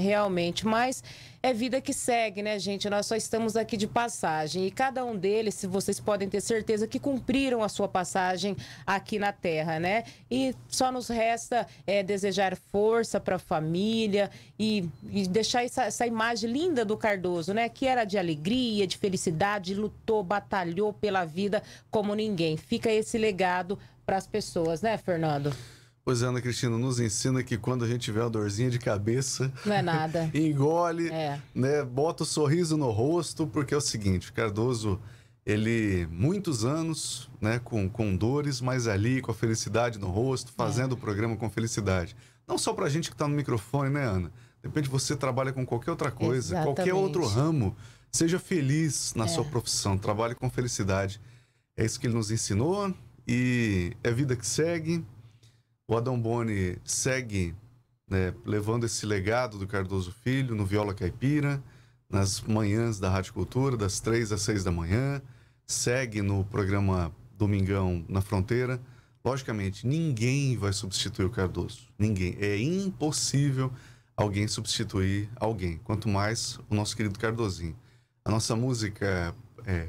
realmente, mas é vida que segue, né, gente? Nós só estamos aqui de passagem e cada um deles, se vocês podem ter certeza, que cumpriram a sua passagem aqui na Terra, né? E só nos resta desejar força para a família e deixar essa imagem linda do Cardoso, né? Que era de alegria, de felicidade, lutou, batalhou pela vida como ninguém. Fica esse legado para as pessoas, né, Fernando? Pois é, Ana Cristina, nos ensina que quando a gente tiver uma dorzinha de cabeça... Não é nada. Engole, né, bota o sorriso no rosto, porque é o seguinte, Cardoso, ele, muitos anos, né, com dores, mas ali com a felicidade no rosto, fazendo o programa com felicidade. Não só pra gente que tá no microfone, né, Ana? De repente você trabalha com qualquer outra coisa, exatamente, qualquer outro ramo, seja feliz na sua profissão, trabalhe com felicidade. É isso que ele nos ensinou e é a vida que segue. O Adão Boni segue, né, levando esse legado do Cardoso Filho no Viola Caipira, nas manhãs da Rádio Cultura, das 3 às 6 da manhã. Segue no programa Domingão na Fronteira. Logicamente, ninguém vai substituir o Cardoso. Ninguém. É impossível alguém substituir alguém. Quanto mais o nosso querido Cardozinho. A nossa música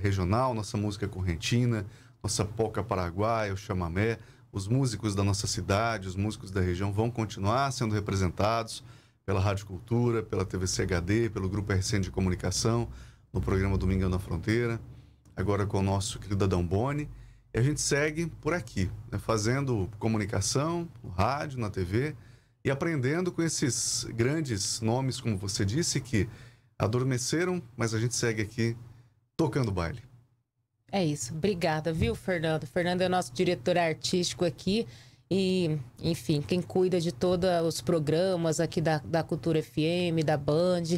regional, nossa música correntina, nossa polca paraguaia, o chamamé... Os músicos da nossa cidade, os músicos da região vão continuar sendo representados pela Rádio Cultura, pela TVC HD, pelo Grupo RCN de Comunicação, no programa Domingão na Fronteira, agora com o nosso querido Adão Boni. E a gente segue por aqui, né, fazendo comunicação, no rádio, na TV e aprendendo com esses grandes nomes, como você disse, que adormeceram, mas a gente segue aqui tocando baile. É isso. Obrigada, viu, Fernando? Fernando é o nosso diretor artístico aqui e, enfim, quem cuida de todos os programas aqui da Cultura FM, da Band.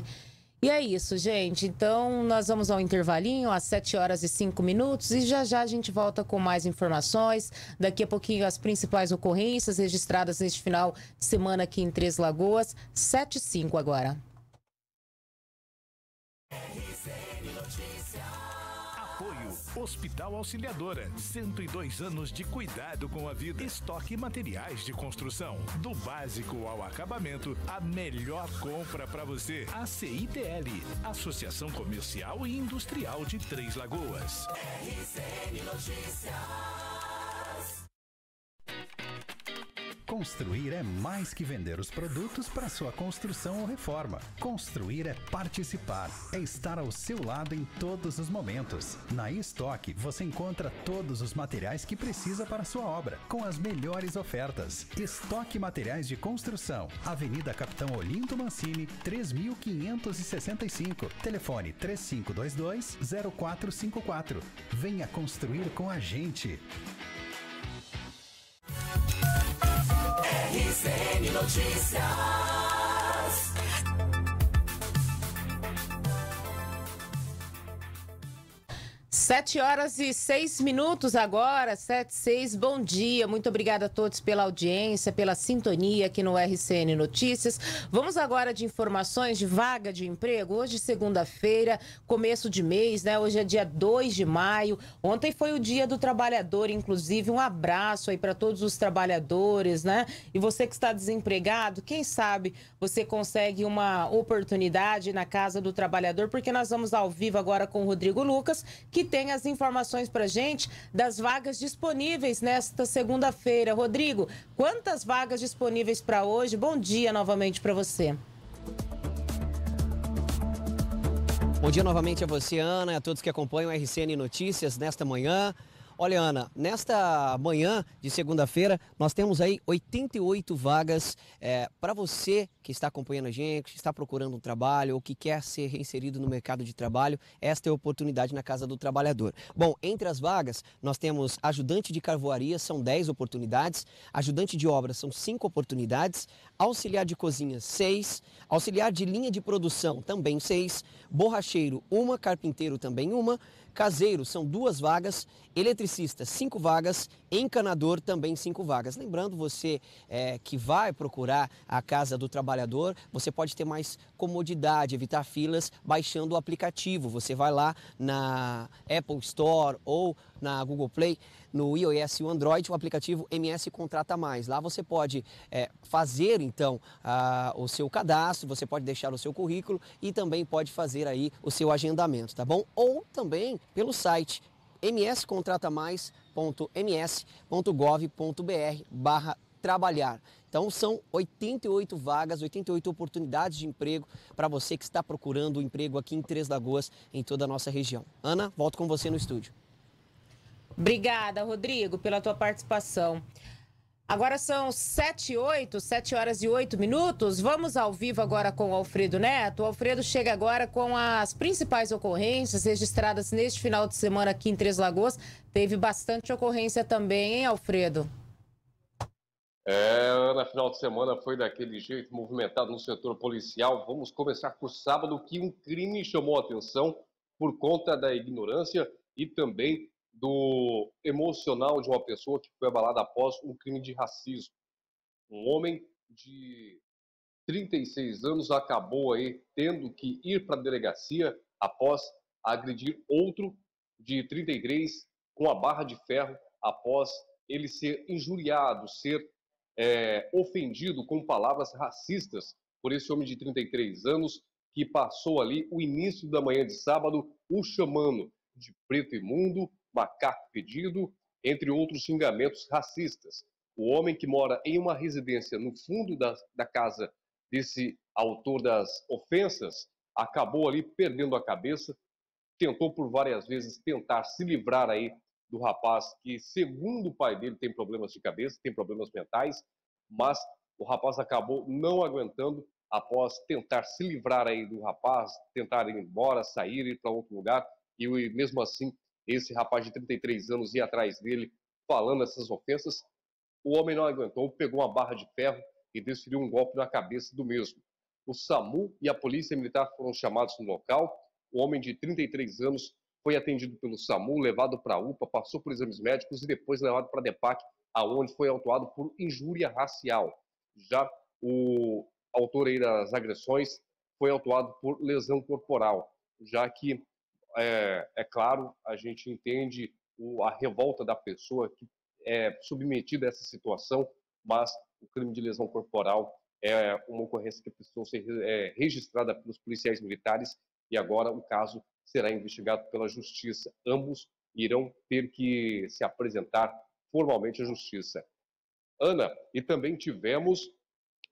E é isso, gente. Então, nós vamos ao intervalinho, às 7h05, e já já a gente volta com mais informações. Daqui a pouquinho, as principais ocorrências registradas neste final de semana aqui em Três Lagoas. 7h05 agora. Hospital Auxiliadora, 102 anos de cuidado com a vida. Estoque materiais de construção. Do básico ao acabamento, a melhor compra para você. A CITL, Associação Comercial e Industrial de Três Lagoas. RCN Notícias. Construir é mais que vender os produtos para sua construção ou reforma. Construir é participar, é estar ao seu lado em todos os momentos. Na Estoque você encontra todos os materiais que precisa para sua obra, com as melhores ofertas. Estoque Materiais de Construção, Avenida Capitão Olinto Mancini, 3565, telefone 3522-0454. Venha construir com a gente. RCN Notícias. Sete horas e 6 minutos agora, 7h06, bom dia. Muito obrigada a todos pela audiência, pela sintonia aqui no RCN Notícias. Vamos agora de informações de vaga de emprego. Hoje, segunda-feira, começo de mês, né? Hoje é dia 2 de maio. Ontem foi o Dia do Trabalhador, inclusive. Um abraço aí para todos os trabalhadores, né? E você que está desempregado, quem sabe você consegue uma oportunidade na Casa do Trabalhador, porque nós vamos ao vivo agora com o Rodrigo Lucas, que tem as informações para gente das vagas disponíveis nesta segunda-feira. Rodrigo, quantas vagas disponíveis para hoje? Bom dia novamente para você. Bom dia novamente a você, Ana, e a todos que acompanham a RCN Notícias nesta manhã. Olha, Ana, nesta manhã de segunda-feira, nós temos aí 88 vagas para você que está acompanhando a gente, que está procurando um trabalho ou que quer ser reinserido no mercado de trabalho. Esta é a oportunidade na Casa do Trabalhador. Bom, entre as vagas, nós temos ajudante de carvoaria, são 10 oportunidades, ajudante de obra, são 5 oportunidades, auxiliar de cozinha, 6, auxiliar de linha de produção, também 6, borracheiro, 1, carpinteiro, também 1, caseiro, são 2 vagas, eletricista, 5 vagas, encanador, também 5 vagas. Lembrando, você que vai procurar a Casa do Trabalhador, você pode ter mais comodidade, evitar filas baixando o aplicativo. Você vai lá na Apple Store ou na Google Play, no iOS e o Android, o aplicativo MS Contrata Mais. Lá você pode fazer, então, o seu cadastro, você pode deixar o seu currículo e também pode fazer aí o seu agendamento, tá bom? Ou também pelo site mscontratamais.ms.gov.br/trabalhar. Então são 88 vagas, 88 oportunidades de emprego para você que está procurando um emprego aqui em Três Lagoas, em toda a nossa região. Ana, volto com você no estúdio. Obrigada, Rodrigo, pela tua participação. Agora são 7 horas e 8 minutos. Vamos ao vivo agora com o Alfredo Neto. O Alfredo chega agora com as principais ocorrências registradas neste final de semana aqui em Três Lagoas. Teve bastante ocorrência também, hein, Alfredo? Ana, final de semana foi daquele jeito, movimentado no setor policial. Vamos começar por sábado, que um crime chamou a atenção por conta da ignorância e também do emocional de uma pessoa que foi abalada após um crime de racismo. Um homem de 36 anos acabou aí tendo que ir para a delegacia após agredir outro de 33 com a barra de ferro, após ele ser injuriado, ser ofendido com palavras racistas por esse homem de 33 anos que passou ali o início da manhã de sábado o chamando de preto imundo, macaco fedido, entre outros xingamentos racistas. O homem, que mora em uma residência no fundo da casa desse autor das ofensas, acabou ali perdendo a cabeça, tentou por várias vezes se livrar aí do rapaz, que segundo o pai dele tem problemas de cabeça, tem problemas mentais, mas o rapaz acabou não aguentando após tentar se livrar aí do rapaz, tentar ir embora, sair, ir para outro lugar, e mesmo assim esse rapaz de 33 anos ia atrás dele falando essas ofensas. O homem não aguentou, pegou uma barra de ferro e desferiu um golpe na cabeça do mesmo. O SAMU e a Polícia Militar foram chamados no local. O homem de 33 anos foi atendido pelo SAMU, levado para a UPA, passou por exames médicos e depois levado para a DEPAC, aonde foi autuado por injúria racial. Já o autor aí das agressões foi autuado por lesão corporal, já que, é claro, a gente entende a revolta da pessoa que é submetida a essa situação, mas o crime de lesão corporal é uma ocorrência que precisou ser registrada pelos policiais militares, e agora o caso será investigado pela Justiça. Ambos irão ter que se apresentar formalmente à Justiça. Ana, e também tivemos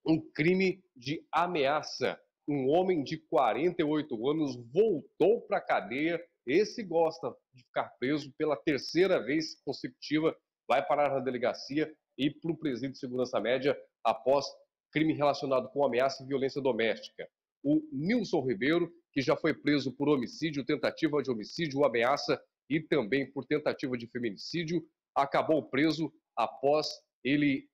um crime de ameaça. Um homem de 48 anos voltou para a cadeia. Esse gosta de ficar preso pela terceira vez consecutiva. Vai parar na delegacia e para o presídio de segurança média após crime relacionado com ameaça e violência doméstica. O Nilson Ribeiro, que já foi preso por homicídio, tentativa de homicídio, ameaça e também por tentativa de feminicídio, acabou preso após ele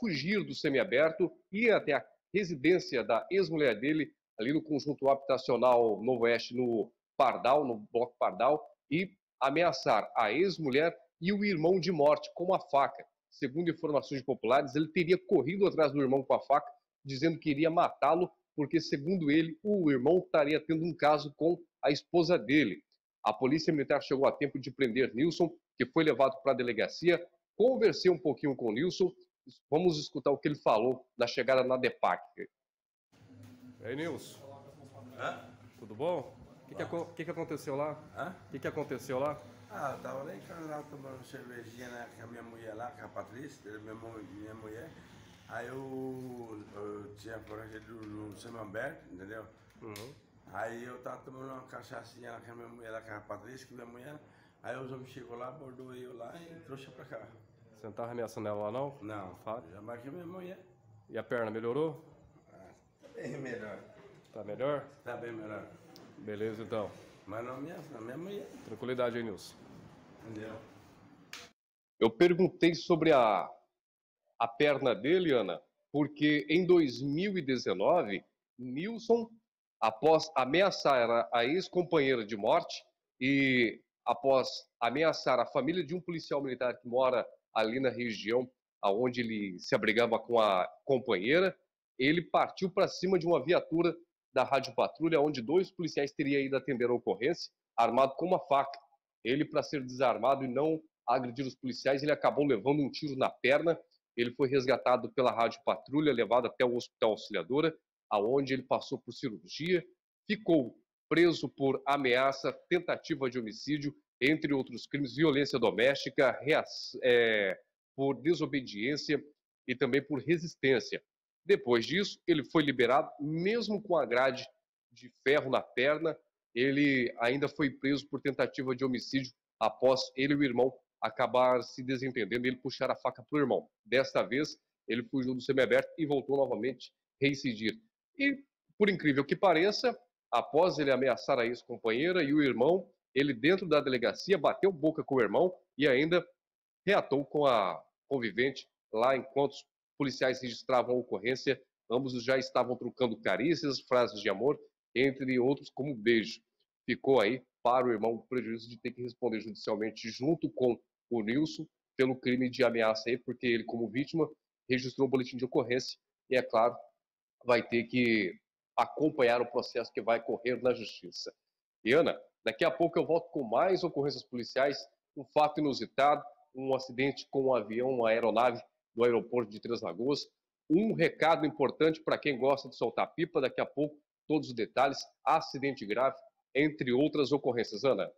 fugir do semiaberto e ir até a residência da ex-mulher dele, ali no conjunto habitacional Novo Oeste, no Pardal, no Bloco Pardal, e ameaçar a ex-mulher e o irmão de morte com uma faca. Segundo informações populares, ele teria corrido atrás do irmão com a faca, dizendo que iria matá-lo, porque, segundo ele, o irmão estaria tendo um caso com a esposa dele. A Polícia Militar chegou a tempo de prender Nilson, que foi levado para a delegacia. Conversei um pouquinho com o Nilson. Vamos escutar o que ele falou na chegada na DEPAC. E aí, Nilson? Hã? Tudo bom? O que aconteceu lá? O que aconteceu lá? Ah, eu tava lá em casa, lá, tomando cervejinha, né, com a minha mulher lá, com a Patrícia, minha mulher. Aí eu tinha coragem no Semamberto, entendeu? Uhum. Aí eu tava tomando uma cachaçinha lá com a minha mulher, lá, com a Patrícia, com a minha mulher. Aí os homens chegou lá, abordou eu lá e trouxe pra cá. Você não tava ameaçando ela lá, não? Não, jamais que a minha mulher. E a perna melhorou? Ah, tá bem melhor. Tá melhor? Tá bem melhor. Beleza, então. Mas não ameaça, não, minha mulher. Tranquilidade aí, Nilson. Entendeu? Eu perguntei sobre a perna dele, Ana, porque em 2019, Nilson, após ameaçar a ex-companheira de morte e após ameaçar a família de um policial militar que mora ali na região onde ele se abrigava com a companheira, ele partiu para cima de uma viatura da Rádio Patrulha, onde dois policiais teriam ido atender a ocorrência, armado com uma faca. Ele, para ser desarmado e não agredir os policiais, ele acabou levando um tiro na perna. Ele foi resgatado pela rádio patrulha, levado até o Hospital Auxiliadora, aonde ele passou por cirurgia, ficou preso por ameaça, tentativa de homicídio, entre outros crimes, violência doméstica, por desobediência e também por resistência. Depois disso, ele foi liberado, mesmo com a grade de ferro na perna. Ele ainda foi preso por tentativa de homicídio após ele e o irmão acabar se desentendendo, ele puxar a faca para o irmão. Desta vez, ele fugiu do semiaberto e voltou novamente reincidir. E, por incrível que pareça, após ele ameaçar a ex-companheira e o irmão, ele dentro da delegacia bateu boca com o irmão e ainda reatou com a convivente lá enquanto os policiais registravam a ocorrência. Ambos já estavam trocando carícias, frases de amor, entre outros, como beijo. Ficou aí para o irmão o prejuízo de ter que responder judicialmente junto com o Nilson pelo crime de ameaça aí, porque ele, como vítima, registrou o boletim de ocorrência e, é claro, vai ter que acompanhar o processo que vai correr na justiça. E, Ana, daqui a pouco eu volto com mais ocorrências policiais, um fato inusitado, um acidente com um avião, uma aeronave do aeroporto de Três Lagoas, um recado importante para quem gosta de soltar pipa, daqui a pouco todos os detalhes, acidente grave, entre outras ocorrências. Ana?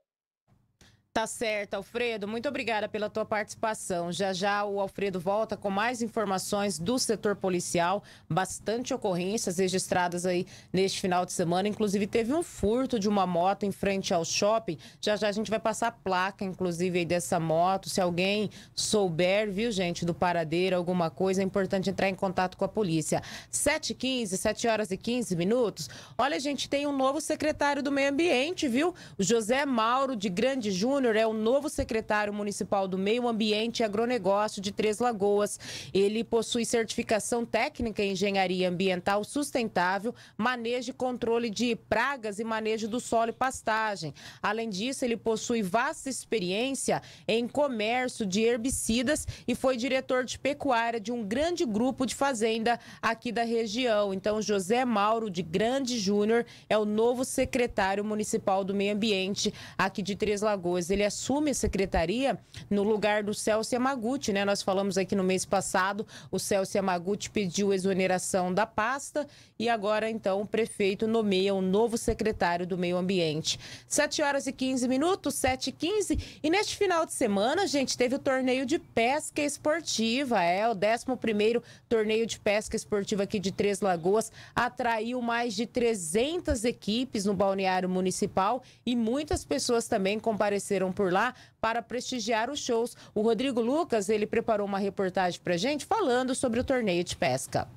Tá certo, Alfredo. Muito obrigada pela tua participação. Já já o Alfredo volta com mais informações do setor policial. Bastante ocorrências registradas aí neste final de semana. Inclusive teve um furto de uma moto em frente ao shopping. Já já a gente vai passar a placa, inclusive, aí dessa moto. Se alguém souber, viu, gente, do paradeiro, alguma coisa, é importante entrar em contato com a polícia. 7h15. Olha, gente, tem um novo secretário do Meio Ambiente, viu? O José Mauro de Grande Júnior é o novo secretário municipal do Meio Ambiente e Agronegócio de Três Lagoas. Ele possui certificação técnica em engenharia ambiental sustentável, manejo e controle de pragas e manejo do solo e pastagem. Além disso, ele possui vasta experiência em comércio de herbicidas e foi diretor de pecuária de um grande grupo de fazenda aqui da região. Então, José Mauro de Grande Júnior é o novo secretário municipal do Meio Ambiente aqui de Três Lagoas. Ele assume a secretaria no lugar do Celso Yamaguchi, né? Nós falamos aqui no mês passado, o Celso Yamaguchi pediu exoneração da pasta e agora, então, o prefeito nomeia um novo secretário do Meio Ambiente. 7h15, e neste final de semana, gente, teve o torneio de pesca esportiva, o 11º torneio de pesca esportiva aqui de Três Lagoas, atraiu mais de 300 equipes no balneário municipal e muitas pessoas também compareceram por lá para prestigiar os shows. O Rodrigo Lucas, ele preparou uma reportagem para a gente falando sobre o torneio de pesca.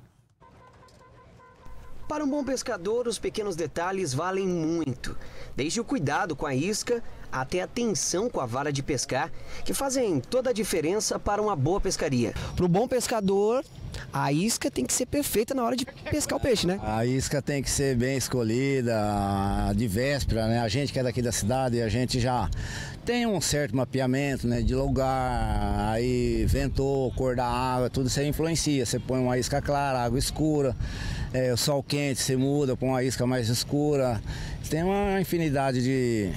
Para um bom pescador, os pequenos detalhes valem muito. Desde o cuidado com a isca até a tensão com a vara de pescar, que fazem toda a diferença para uma boa pescaria. Para o bom pescador, a isca tem que ser perfeita na hora de pescar o peixe, né? A isca tem que ser bem escolhida, de véspera, né? A gente que é daqui da cidade, a gente já tem um certo mapeamento, né, de lugar, aí ventou, cor da água, tudo isso aí influencia. Você põe uma isca clara, água escura, o sol quente se muda, põe uma isca mais escura. Tem uma infinidade de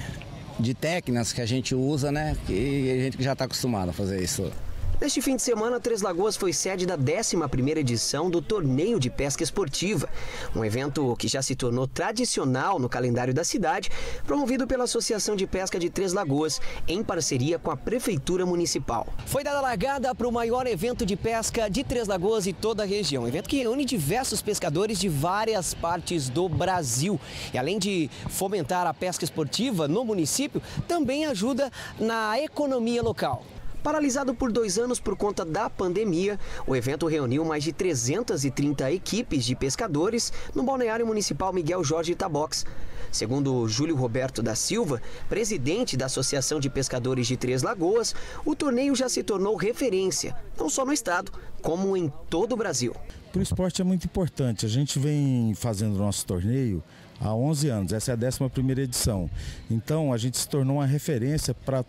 técnicas que a gente usa, né, que a gente já está acostumado a fazer isso. Neste fim de semana, Três Lagoas foi sede da 11ª edição do Torneio de Pesca Esportiva, um evento que já se tornou tradicional no calendário da cidade, promovido pela Associação de Pesca de Três Lagoas, em parceria com a Prefeitura Municipal. Foi dada largada para o maior evento de pesca de Três Lagoas e toda a região, um evento que reúne diversos pescadores de várias partes do Brasil. E além de fomentar a pesca esportiva no município, também ajuda na economia local. Paralisado por 2 anos por conta da pandemia, o evento reuniu mais de 330 equipes de pescadores no balneário municipal Miguel Jorge Tabox. Segundo Júlio Roberto da Silva, presidente da Associação de Pescadores de Três Lagoas, o torneio já se tornou referência, não só no estado, como em todo o Brasil. Para o esporte é muito importante. A gente vem fazendo o nosso torneio há 11 anos, essa é a 11ª edição. Então a gente se tornou uma referência para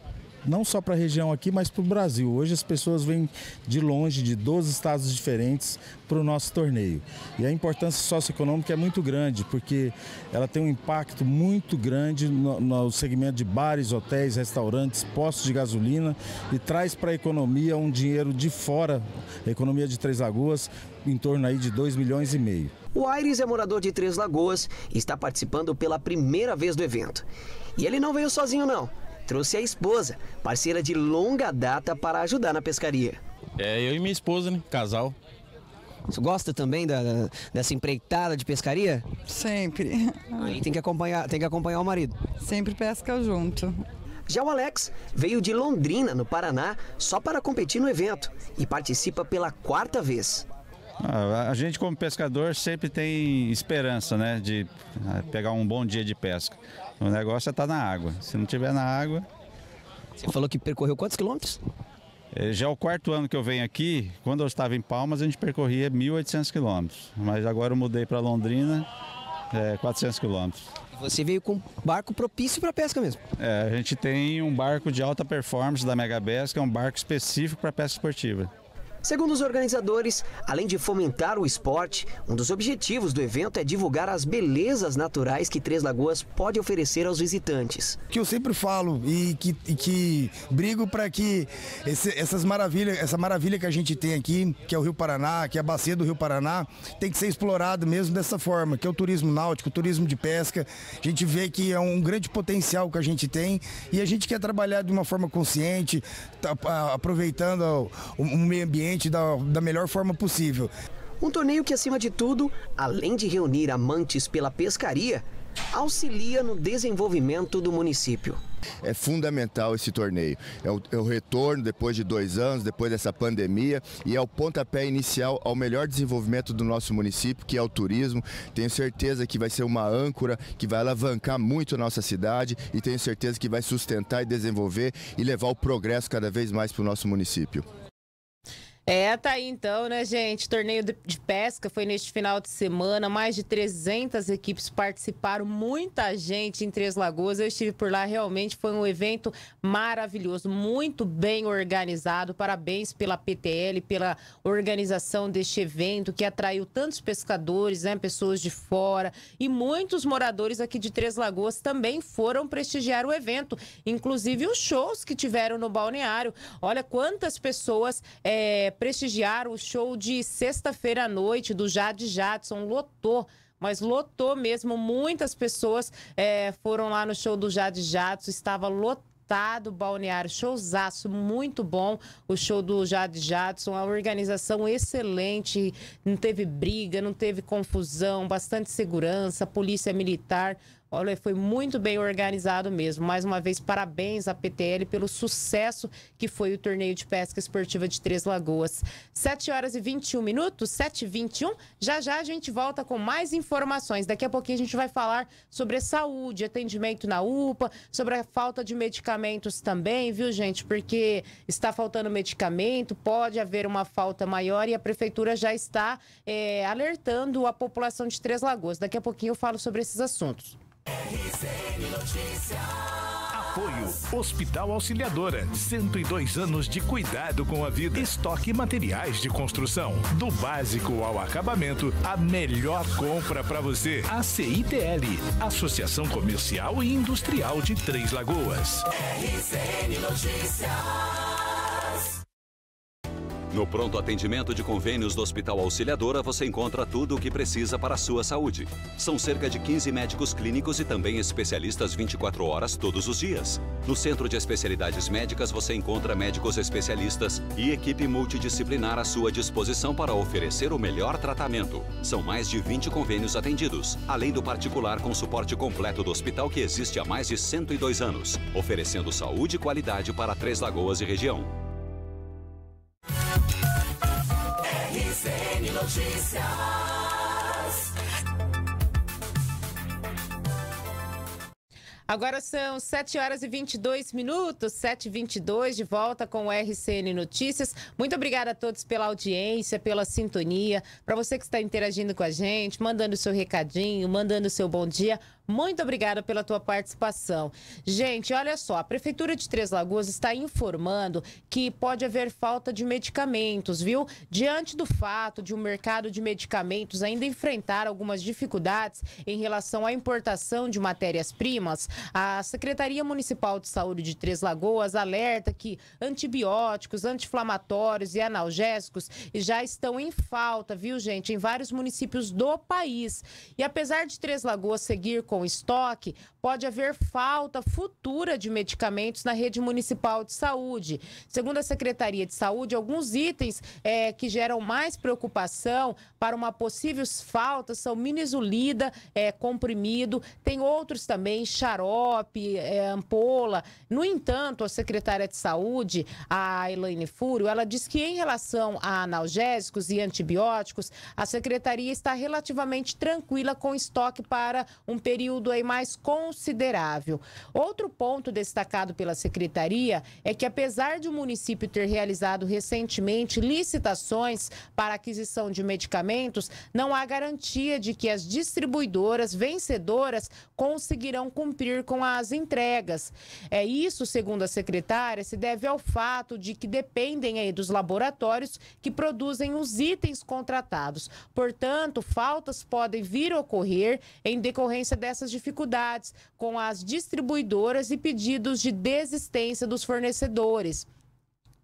não só para a região aqui, mas para o Brasil. Hoje as pessoas vêm de longe, de 12 estados diferentes, para o nosso torneio. E a importância socioeconômica é muito grande, porque ela tem um impacto muito grande no segmento de bares, hotéis, restaurantes, postos de gasolina, e traz para a economia um dinheiro de fora, a economia de Três Lagoas, em torno aí de 2 milhões e meio. O Aires é morador de Três Lagoas e está participando pela primeira vez do evento. E ele não veio sozinho não, trouxe a esposa, parceira de longa data, para ajudar na pescaria. É, eu e minha esposa, né? Casal. Você gosta também dessa empreitada de pescaria? Sempre. Aí tem que acompanhar o marido. Sempre pesca junto. Já o Alex veio de Londrina, no Paraná, só para competir no evento e participa pela quarta vez. A gente, como pescador, sempre tem esperança, né, de pegar um bom dia de pesca. O negócio é estar na água. Se não estiver na água... Você falou que percorreu quantos quilômetros? Já é o quarto ano que eu venho aqui. Quando eu estava em Palmas, a gente percorria 1.800 quilômetros. Mas agora eu mudei para Londrina, 400 quilômetros. Você veio com um barco propício para pesca mesmo? É, a gente tem um barco de alta performance da Megabesca, é um barco específico para pesca esportiva. Segundo os organizadores, além de fomentar o esporte, um dos objetivos do evento é divulgar as belezas naturais que Três Lagoas pode oferecer aos visitantes. Que eu sempre falo e que brigo para que essa maravilha que a gente tem aqui, que é o Rio Paraná, que é a bacia do Rio Paraná, tem que ser explorado mesmo dessa forma, que é o turismo náutico, o turismo de pesca. A gente vê que é um grande potencial que a gente tem e a gente quer trabalhar de uma forma consciente, aproveitando o meio ambiente da melhor forma possível. Um torneio que, acima de tudo, além de reunir amantes pela pescaria, auxilia no desenvolvimento do município. É fundamental esse torneio, é o retorno depois de 2 anos, depois dessa pandemia, e é o pontapé inicial ao melhor desenvolvimento do nosso município, que é o turismo. Tenho certeza que vai ser uma âncora, que vai alavancar muito a nossa cidade, e tenho certeza que vai sustentar e desenvolver e levar o progresso cada vez mais para o nosso município. É, tá aí então, né, gente? Torneio de pesca foi neste final de semana, mais de 300 equipes participaram, muita gente em Três Lagoas, eu estive por lá, realmente foi um evento maravilhoso, muito bem organizado, parabéns pela PTL, pela organização deste evento, que atraiu tantos pescadores, né, pessoas de fora, e muitos moradores aqui de Três Lagoas também foram prestigiar o evento, inclusive os shows que tiveram no balneário. Olha quantas pessoas... prestigiar o show de sexta-feira à noite do Jade Jadson, lotou, mas lotou mesmo, muitas pessoas foram lá no show do Jade Jadson, estava lotado, balneário, showzaço, muito bom o show do Jade Jadson, a organização excelente, não teve briga, não teve confusão, bastante segurança, polícia militar... Olha, foi muito bem organizado mesmo. Mais uma vez, parabéns à PTL pelo sucesso que foi o torneio de pesca esportiva de Três Lagoas. 7h21, 7h21. Já já a gente volta com mais informações. Daqui a pouquinho a gente vai falar sobre saúde, atendimento na UPA, sobre a falta de medicamentos também, viu, gente? Porque está faltando medicamento, pode haver uma falta maior e a prefeitura já está alertando a população de Três Lagoas. Daqui a pouquinho eu falo sobre esses assuntos. RCN Notícias. Apoio Hospital Auxiliadora, 102 anos de cuidado com a vida. Estoque materiais de construção, do básico ao acabamento, a melhor compra para você. A CITL, Associação Comercial e Industrial de Três Lagoas. RCN Notícias. No pronto atendimento de convênios do Hospital Auxiliadora, você encontra tudo o que precisa para a sua saúde. São cerca de 15 médicos clínicos e também especialistas 24 horas todos os dias. No Centro de Especialidades Médicas, você encontra médicos especialistas e equipe multidisciplinar à sua disposição para oferecer o melhor tratamento. São mais de 20 convênios atendidos, além do particular com suporte completo do hospital que existe há mais de 102 anos, oferecendo saúde e qualidade para Três Lagoas e região. RCN Notícias. Agora são 7h22, 7h22, de volta com o RCN Notícias. Muito obrigada a todos pela audiência, pela sintonia. Para você que está interagindo com a gente, mandando o seu recadinho, mandando o seu bom dia. Muito obrigada pela tua participação. Gente, olha só, a Prefeitura de Três Lagoas está informando que pode haver falta de medicamentos, viu? Diante do fato de o mercado de medicamentos ainda enfrentar algumas dificuldades em relação à importação de matérias-primas, a Secretaria Municipal de Saúde de Três Lagoas alerta que antibióticos, anti-inflamatórios e analgésicos já estão em falta, viu, gente, em vários municípios do país. E apesar de Três Lagoas seguir com estoque, pode haver falta futura de medicamentos na rede municipal de saúde. Segundo a Secretaria de Saúde, alguns itens que geram mais preocupação para uma possível falta são minizolida, comprimido, tem outros também, xarope, ampola. No entanto, a secretária de Saúde, a Elaine Fúrio, ela diz que em relação a analgésicos e antibióticos, a Secretaria está relativamente tranquila com estoque para um período aí mais considerável. Outro ponto destacado pela Secretaria é que, apesar de o município ter realizado recentemente licitações para aquisição de medicamentos, não há garantia de que as distribuidoras vencedoras conseguirão cumprir com as entregas. É isso, segundo a secretária, se deve ao fato de que dependem aí dos laboratórios que produzem os itens contratados. Portanto, faltas podem vir a ocorrer em decorrência dessas dificuldades com as distribuidoras e pedidos de desistência dos fornecedores.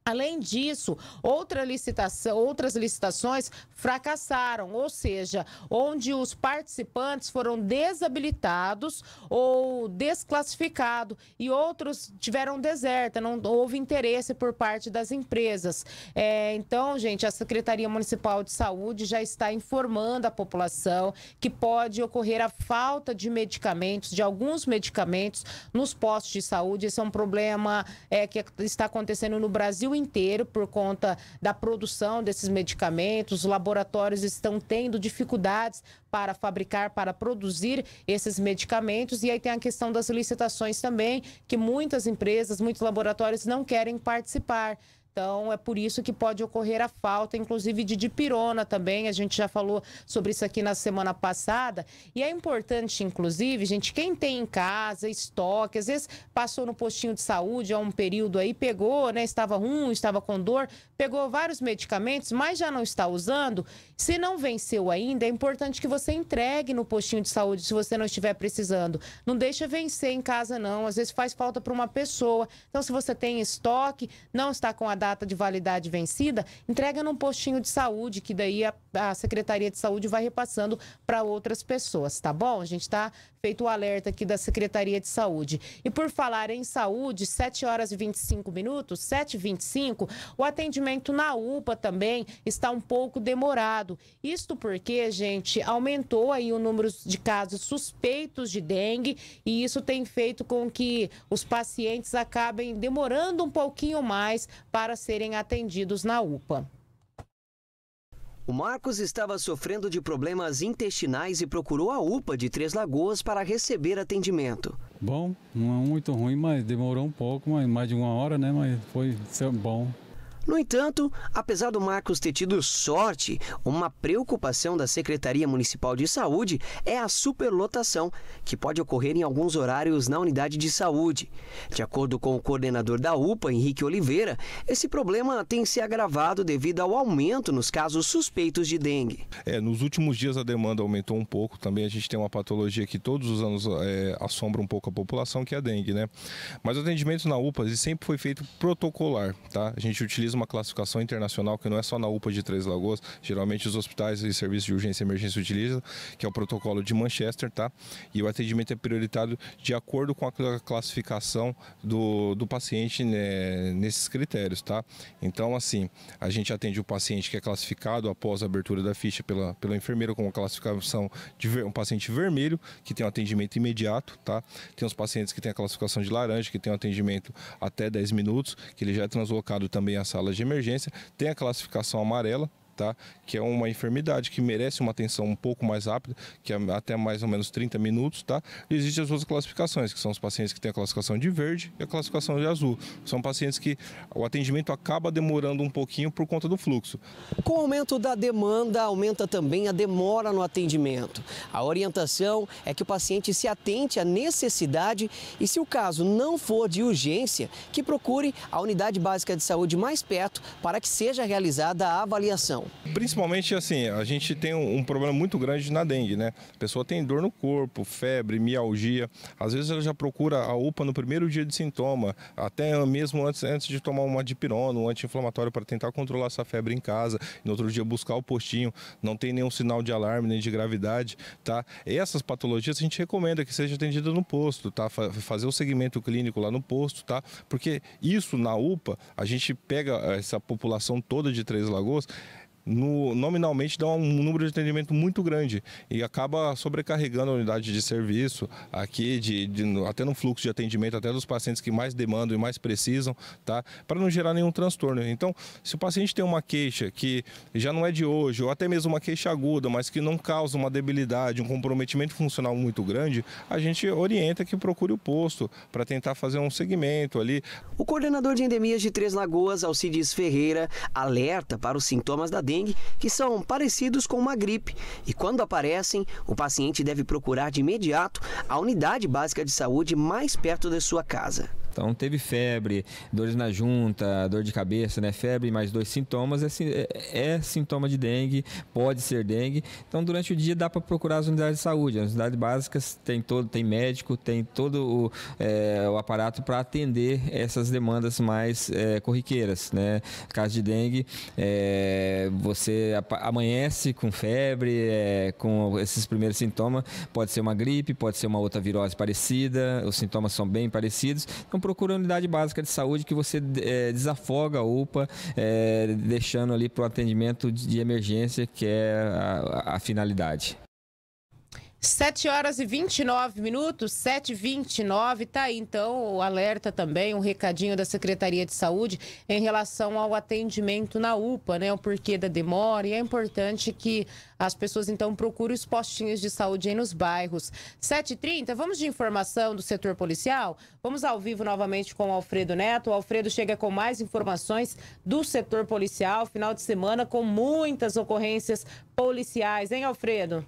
Além disso, outras licitações fracassaram, ou seja, onde os participantes foram desabilitados ou desclassificados e outros tiveram deserta, não houve interesse por parte das empresas. Então, gente, a Secretaria Municipal de Saúde já está informando a população que pode ocorrer a falta de medicamentos, de alguns medicamentos nos postos de saúde. Esse é um problema que está acontecendo no Brasil inteiro por conta da produção desses medicamentos. Os laboratórios estão tendo dificuldades para fabricar, para produzir esses medicamentos. E aí tem a questão das licitações também, que muitas empresas, muitos laboratórios não querem participar. Então, é por isso que pode ocorrer a falta, inclusive, de dipirona também. A gente já falou sobre isso aqui na semana passada. E é importante, inclusive, gente, quem tem em casa estoque, às vezes passou no postinho de saúde há um período aí, pegou, né? Estava ruim, estava com dor, pegou vários medicamentos, mas já não está usando. Se não venceu ainda, é importante que você entregue no postinho de saúde se você não estiver precisando. Não deixa vencer em casa, não. Às vezes faz falta para uma pessoa. Então, se você tem estoque, não está com a data de validade vencida, entrega num postinho de saúde, que daí a Secretaria de Saúde vai repassando para outras pessoas, tá bom? A gente está feito o alerta aqui da Secretaria de Saúde. E por falar em saúde, 7h25, 7h25, o atendimento na UPA também está um pouco demorado. Isto porque, gente, aumentou aí o número de casos suspeitos de dengue e isso tem feito com que os pacientes acabem demorando um pouquinho mais para serem atendidos na UPA. O Marcos estava sofrendo de problemas intestinais e procurou a UPA de Três Lagoas para receber atendimento. Bom, não é muito ruim, mas demorou um pouco, mais de uma hora, né? Mas foi bom. No entanto, apesar do Marcos ter tido sorte, uma preocupação da Secretaria Municipal de Saúde é a superlotação, que pode ocorrer em alguns horários na unidade de saúde. De acordo com o coordenador da UPA, Henrique Oliveira, esse problema tem se agravado devido ao aumento nos casos suspeitos de dengue. Nos últimos dias a demanda aumentou um pouco, também a gente tem uma patologia que todos os anos assombra um pouco a população, que é a dengue, né? Mas o atendimento na UPA sempre foi feito protocolar, tá? A gente utiliza uma classificação internacional, que não é só na UPA de Três Lagoas, geralmente os hospitais e serviços de urgência e emergência utilizam, que é o protocolo de Manchester, tá? E o atendimento é prioritário de acordo com a classificação do paciente, né, nesses critérios, tá? Então, assim, a gente atende o paciente que é classificado após a abertura da ficha pela enfermeira com a classificação de um paciente vermelho, que tem um atendimento imediato, tá? Tem os pacientes que tem a classificação de laranja, que tem um atendimento até 10 minutos, que ele já é translocado também à sala de emergência, tem a classificação amarela, tá? Que é uma enfermidade que merece uma atenção um pouco mais rápida, que é até mais ou menos 30 minutos, tá? E existem as outras classificações, que são os pacientes que têm a classificação de verde e a classificação de azul. São pacientes que o atendimento acaba demorando um pouquinho por conta do fluxo. Com o aumento da demanda, aumenta também a demora no atendimento. A orientação é que o paciente se atente à necessidade e, se o caso não for de urgência, que procure a unidade básica de saúde mais perto para que seja realizada a avaliação. Principalmente assim, a gente tem um problema muito grande na dengue, né? A pessoa tem dor no corpo, febre, mialgia, às vezes ela já procura a UPA no primeiro dia de sintoma, até mesmo antes de tomar uma dipirona, um anti-inflamatório para tentar controlar essa febre em casa, no outro dia buscar o postinho, não tem nenhum sinal de alarme nem de gravidade, tá? Essas patologias a gente recomenda que seja atendida no posto, tá? Fazer o segmento clínico lá no posto, tá? Porque isso na UPA, a gente pega essa população toda de Três Lagoas, nominalmente dá um número de atendimento muito grande e acaba sobrecarregando a unidade de serviço aqui, até no fluxo de atendimento, até dos pacientes que mais demandam e mais precisam, tá? Para não gerar nenhum transtorno. Então, se o paciente tem uma queixa que já não é de hoje, ou até mesmo uma queixa aguda, mas que não causa uma debilidade, um comprometimento funcional muito grande, a gente orienta que procure o posto para tentar fazer um segmento ali. O coordenador de endemias de Três Lagoas, Alcides Ferreira, alerta para os sintomas da dengue, que são parecidos com uma gripe, e quando aparecem, o paciente deve procurar de imediato a unidade básica de saúde mais perto da sua casa. Então, teve febre, dores na junta, dor de cabeça, né? Febre mais dois sintomas, é sintoma de dengue, pode ser dengue. Então, durante o dia dá para procurar as unidades de saúde. As unidades básicas tem médico, tem todo o aparato para atender essas demandas mais corriqueiras, né? Caso de dengue, você amanhece com febre, com esses primeiros sintomas, pode ser uma gripe, pode ser uma outra virose parecida, os sintomas são bem parecidos. Então, procura a unidade básica de saúde que você desafoga a UPA, deixando ali para o atendimento de emergência, que é a finalidade. 7 horas e 29 minutos, 7h29, tá aí então o alerta também, um recadinho da Secretaria de Saúde em relação ao atendimento na UPA, né, o porquê da demora, e é importante que as pessoas então procurem os postinhos de saúde aí nos bairros. 7h30, vamos de informação do setor policial? Vamos ao vivo novamente com o Alfredo Neto. O Alfredo chega com mais informações do setor policial, final de semana com muitas ocorrências policiais, hein, Alfredo?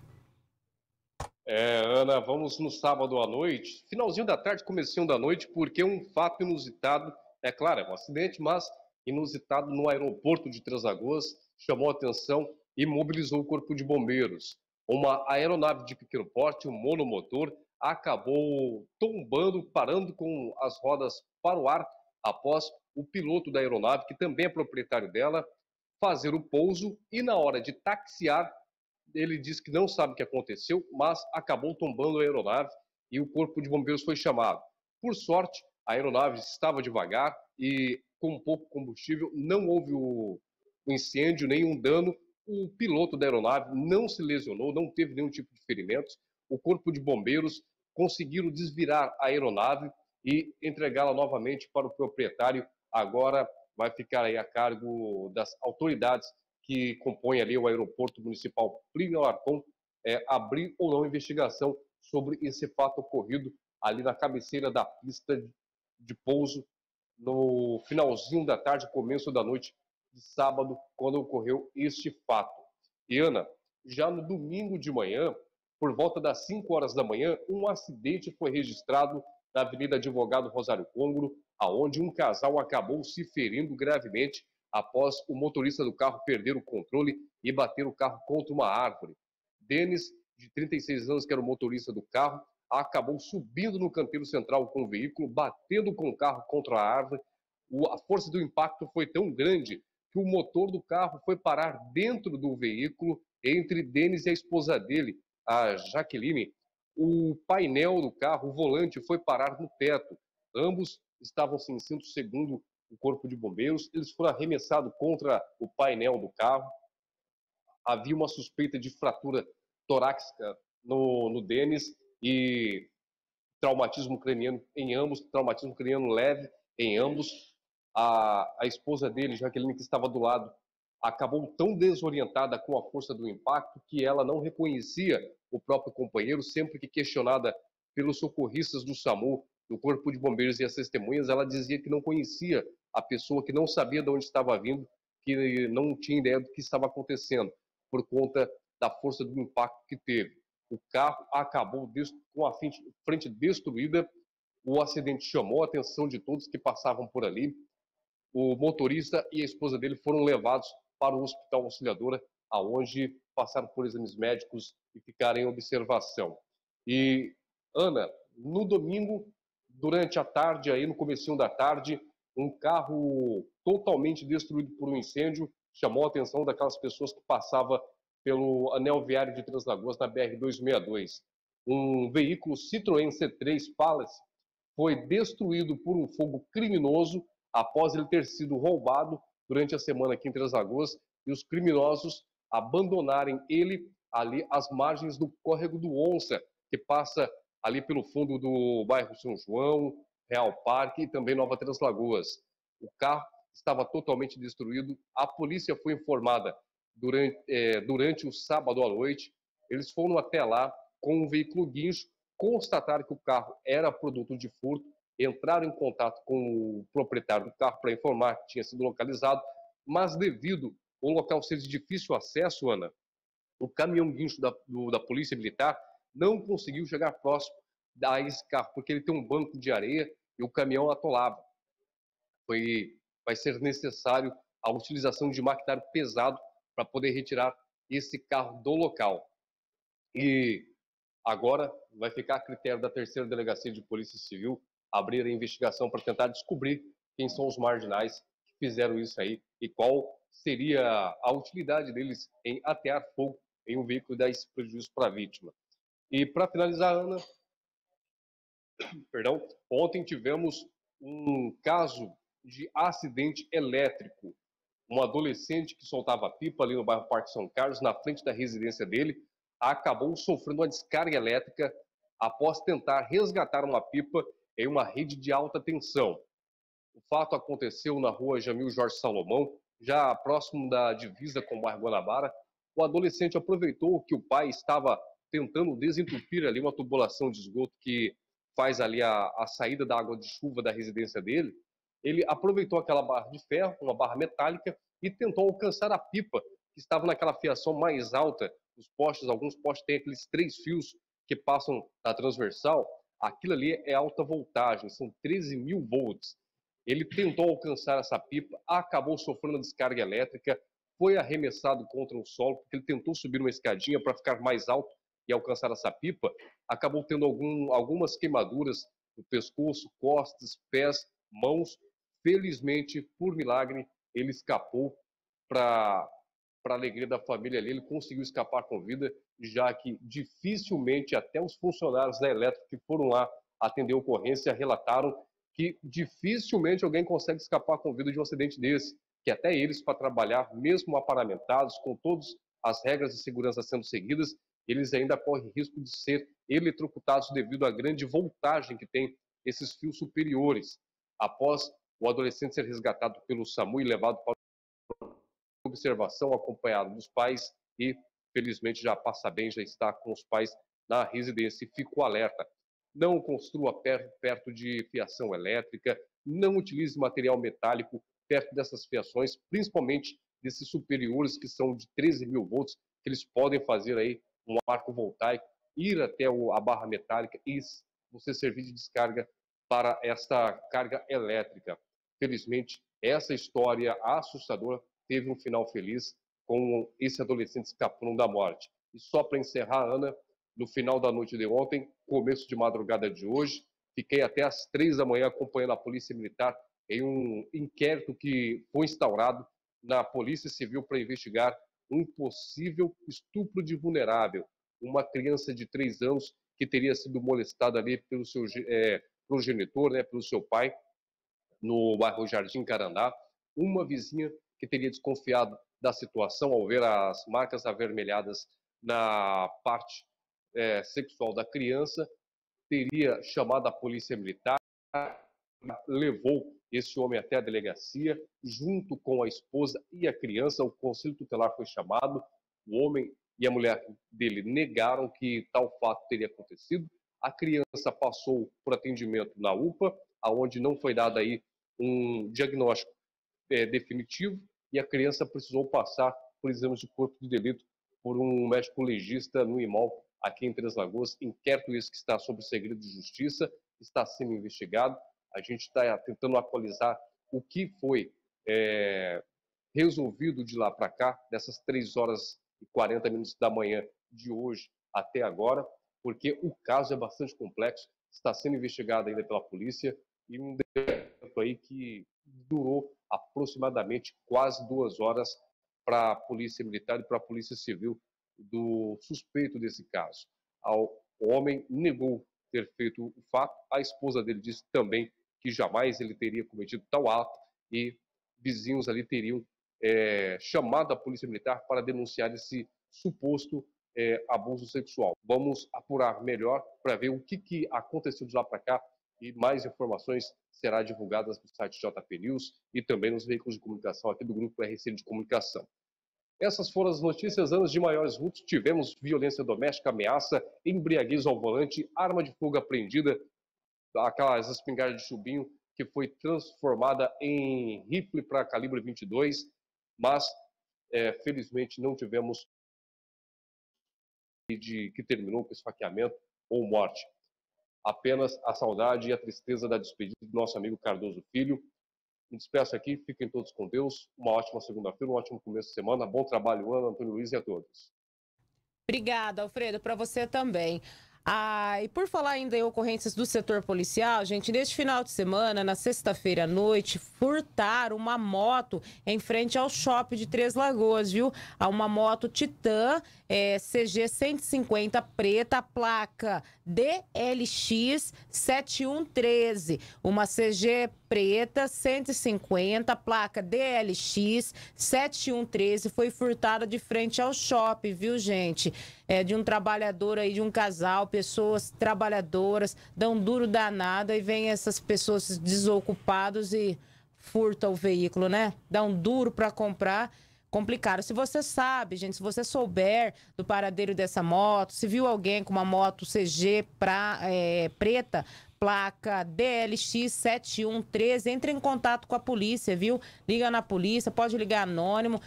Ana, vamos no sábado à noite, finalzinho da tarde, comecinho da noite, porque um fato inusitado, é claro, é um acidente, mas inusitado no aeroporto de Três Lagoas, chamou a atenção e mobilizou o corpo de bombeiros. Uma aeronave de pequeno porte, um monomotor, acabou tombando, parando com as rodas para o ar, após o piloto da aeronave, que também é proprietário dela, fazer o pouso e, na hora de taxiar, ele disse que não sabe o que aconteceu, mas acabou tombando a aeronave e o corpo de bombeiros foi chamado. Por sorte, a aeronave estava devagar e com pouco combustível, não houve o incêndio, nenhum dano. O piloto da aeronave não se lesionou, não teve nenhum tipo de ferimentos. O corpo de bombeiros conseguiram desvirar a aeronave e entregá-la novamente para o proprietário. Agora vai ficar aí a cargo das autoridades que compõe ali o aeroporto municipal Plínio Alarcon, abrir ou não investigação sobre esse fato ocorrido ali na cabeceira da pista de pouso no finalzinho da tarde, começo da noite de sábado, quando ocorreu este fato. E, Ana, já no domingo de manhã, por volta das 5 horas da manhã, um acidente foi registrado na Avenida Advogado Rosário Congro, aonde um casal acabou se ferindo gravemente após o motorista do carro perder o controle e bater o carro contra uma árvore. Denis, de 36 anos, que era o motorista do carro, acabou subindo no canteiro central com o veículo, batendo com o carro contra a árvore. A força do impacto foi tão grande que o motor do carro foi parar dentro do veículo entre Denis e a esposa dele, a Jaqueline. O painel do carro, o volante, foi parar no teto. Ambos estavam sem cinto, segundo o corpo de bombeiros. Eles foram arremessados contra o painel do carro. Havia uma suspeita de fratura torácica no Denis e traumatismo craniano em ambos, traumatismo craniano leve em ambos. A esposa dele, Jaqueline, que estava do lado, acabou tão desorientada com a força do impacto que ela não reconhecia o próprio companheiro. Sempre que questionada pelos socorristas do SAMU, do Corpo de Bombeiros e as testemunhas, ela dizia que não conhecia a pessoa, que não sabia de onde estava vindo, que não tinha ideia do que estava acontecendo, por conta da força do impacto que teve. O carro acabou com a frente destruída, o acidente chamou a atenção de todos que passavam por ali. O motorista e a esposa dele foram levados para o Hospital Auxiliadora, aonde passaram por exames médicos e ficaram em observação. E, Ana, no domingo, durante a tarde, aí no comecinho da tarde, um carro totalmente destruído por um incêndio chamou a atenção daquelas pessoas que passavam pelo anel viário de Três Lagoas, na BR-262. Um veículo Citroën C3 Palace foi destruído por um fogo criminoso após ele ter sido roubado durante a semana aqui em Três Lagoas, e os criminosos abandonarem ele ali às margens do córrego do Onça, que passa ali pelo fundo do bairro São João, Real Parque e também Nova Três Lagoas. O carro estava totalmente destruído. A polícia foi informada durante o sábado à noite. Eles foram até lá com um veículo guincho, constataram que o carro era produto de furto, entraram em contato com o proprietário do carro para informar que tinha sido localizado, mas devido ao local ser de difícil acesso, Ana, o caminhão guincho da Polícia Militar não conseguiu chegar próximo a esse carro, porque ele tem um banco de areia e o caminhão atolava. Vai ser necessário a utilização de maquinário pesado para poder retirar esse carro do local. E agora vai ficar a critério da Terceira Delegacia de Polícia Civil abrir a investigação para tentar descobrir quem são os marginais que fizeram isso aí e qual seria a utilidade deles em atear fogo em um veículo e dar esse prejuízo para a vítima. E para finalizar, Ana, perdão, ontem tivemos um caso de acidente elétrico. Um adolescente que soltava pipa ali no bairro Parque São Carlos, na frente da residência dele, acabou sofrendo uma descarga elétrica após tentar resgatar uma pipa em uma rede de alta tensão. O fato aconteceu na rua Jamil Jorge Salomão, já próximo da divisa com o bairro Guanabara. O adolescente aproveitou que o pai estava tentando desentupir ali uma tubulação de esgoto que faz ali a saída da água de chuva da residência dele. Ele aproveitou aquela barra de ferro, uma barra metálica, e tentou alcançar a pipa que estava naquela fiação mais alta. Os postes, alguns postes têm aqueles 3 fios que passam na transversal. Aquilo ali é alta voltagem, são 13 mil volts. Ele tentou alcançar essa pipa, acabou sofrendo a descarga elétrica, foi arremessado contra o solo, porque ele tentou subir uma escadinha para ficar mais alto e alcançar essa pipa. Acabou tendo algumas queimaduras no pescoço, costas, pés, mãos. Felizmente, por milagre, ele escapou para a alegria da família ali. Ele conseguiu escapar com vida, já que dificilmente até os funcionários da elétrica que foram lá atender a ocorrência relataram que dificilmente alguém consegue escapar com vida de um acidente desse, que até eles, para trabalhar, mesmo aparamentados, com todas as regras de segurança sendo seguidas, eles ainda correm risco de ser eletrocutados devido à grande voltagem que tem esses fios superiores. Após o adolescente ser resgatado pelo SAMU e levado para observação, acompanhado dos pais, e felizmente já passa bem, já está com os pais na residência. E fica o alerta: não construa perto de fiação elétrica, não utilize material metálico perto dessas fiações, principalmente desses superiores que são de 13 mil volts, que eles podem fazer aí um arco voltaico, ir até a barra metálica e você servir de descarga para essa carga elétrica. Felizmente, essa história assustadora teve um final feliz, com esse adolescente escapando da morte. E só para encerrar, Ana, no final da noite de ontem, começo de madrugada de hoje, fiquei até às 3 da manhã acompanhando a Polícia Militar em um inquérito que foi instaurado na Polícia Civil para investigar um possível estupro de vulnerável, uma criança de 3 anos que teria sido molestada ali pelo seu progenitor, né, pelo seu pai, no bairro Jardim Carandá. Uma vizinha que teria desconfiado da situação ao ver as marcas avermelhadas na parte sexual da criança, teria chamado a Polícia Militar, levou esse homem até a delegacia, junto com a esposa e a criança. O conselho tutelar foi chamado, o homem e a mulher dele negaram que tal fato teria acontecido. A criança passou por atendimento na UPA, aonde não foi dado aí um diagnóstico definitivo, e a criança precisou passar por exames de corpo de delito por um médico legista no IMAL aqui em Três Lagoas. Inquérito esse que está sob segredo de justiça, está sendo investigado. A gente está tentando atualizar o que foi resolvido de lá para cá, dessas 3 horas e 40 minutos da manhã de hoje até agora, porque o caso é bastante complexo, está sendo investigado ainda pela polícia, e um debate aí que durou aproximadamente quase 2 horas para a Polícia Militar e para a Polícia Civil do suspeito desse caso. O homem negou ter feito o fato, a esposa dele disse também que jamais ele teria cometido tal ato, e vizinhos ali teriam chamado a Polícia Militar para denunciar esse suposto abuso sexual. Vamos apurar melhor para ver o que aconteceu de lá para cá, e mais informações serão divulgadas no site JP News e também nos veículos de comunicação aqui do Grupo RCN de Comunicação. Essas foram as notícias. Anos de maiores lutos tivemos: violência doméstica, ameaça, embriaguez ao volante, arma de fogo apreendida, aquelas espingardas de chubinho que foi transformada em rifle para calibre 22, mas felizmente não tivemos que terminou com esfaqueamento ou morte. Apenas a saudade e a tristeza da despedida do nosso amigo Cardoso Filho. Me despeço aqui, fiquem todos com Deus. Uma ótima segunda-feira, um ótimo começo de semana. Bom trabalho, Ana, Antônio Luiz, e a todos. Obrigada, Alfredo, para você também. Ah, e por falar ainda em ocorrências do setor policial, gente, neste final de semana, na sexta-feira à noite, furtaram uma moto em frente ao shopping de Três Lagoas, viu? Há uma moto Titan CG 150 preta, placa DLX 7113, uma CG preta 150, placa DLX 7113, foi furtada de frente ao shopping, viu, gente? De um trabalhador aí, de um casal, pessoas trabalhadoras, dão duro danada, e vem essas pessoas desocupadas e furtam o veículo, né? Dão duro para comprar. Complicado. Se você sabe, gente, se você souber do paradeiro dessa moto, se viu alguém com uma moto CG preta, placa DLX 7113, entre em contato com a polícia, viu? Liga na polícia, pode ligar anônimo,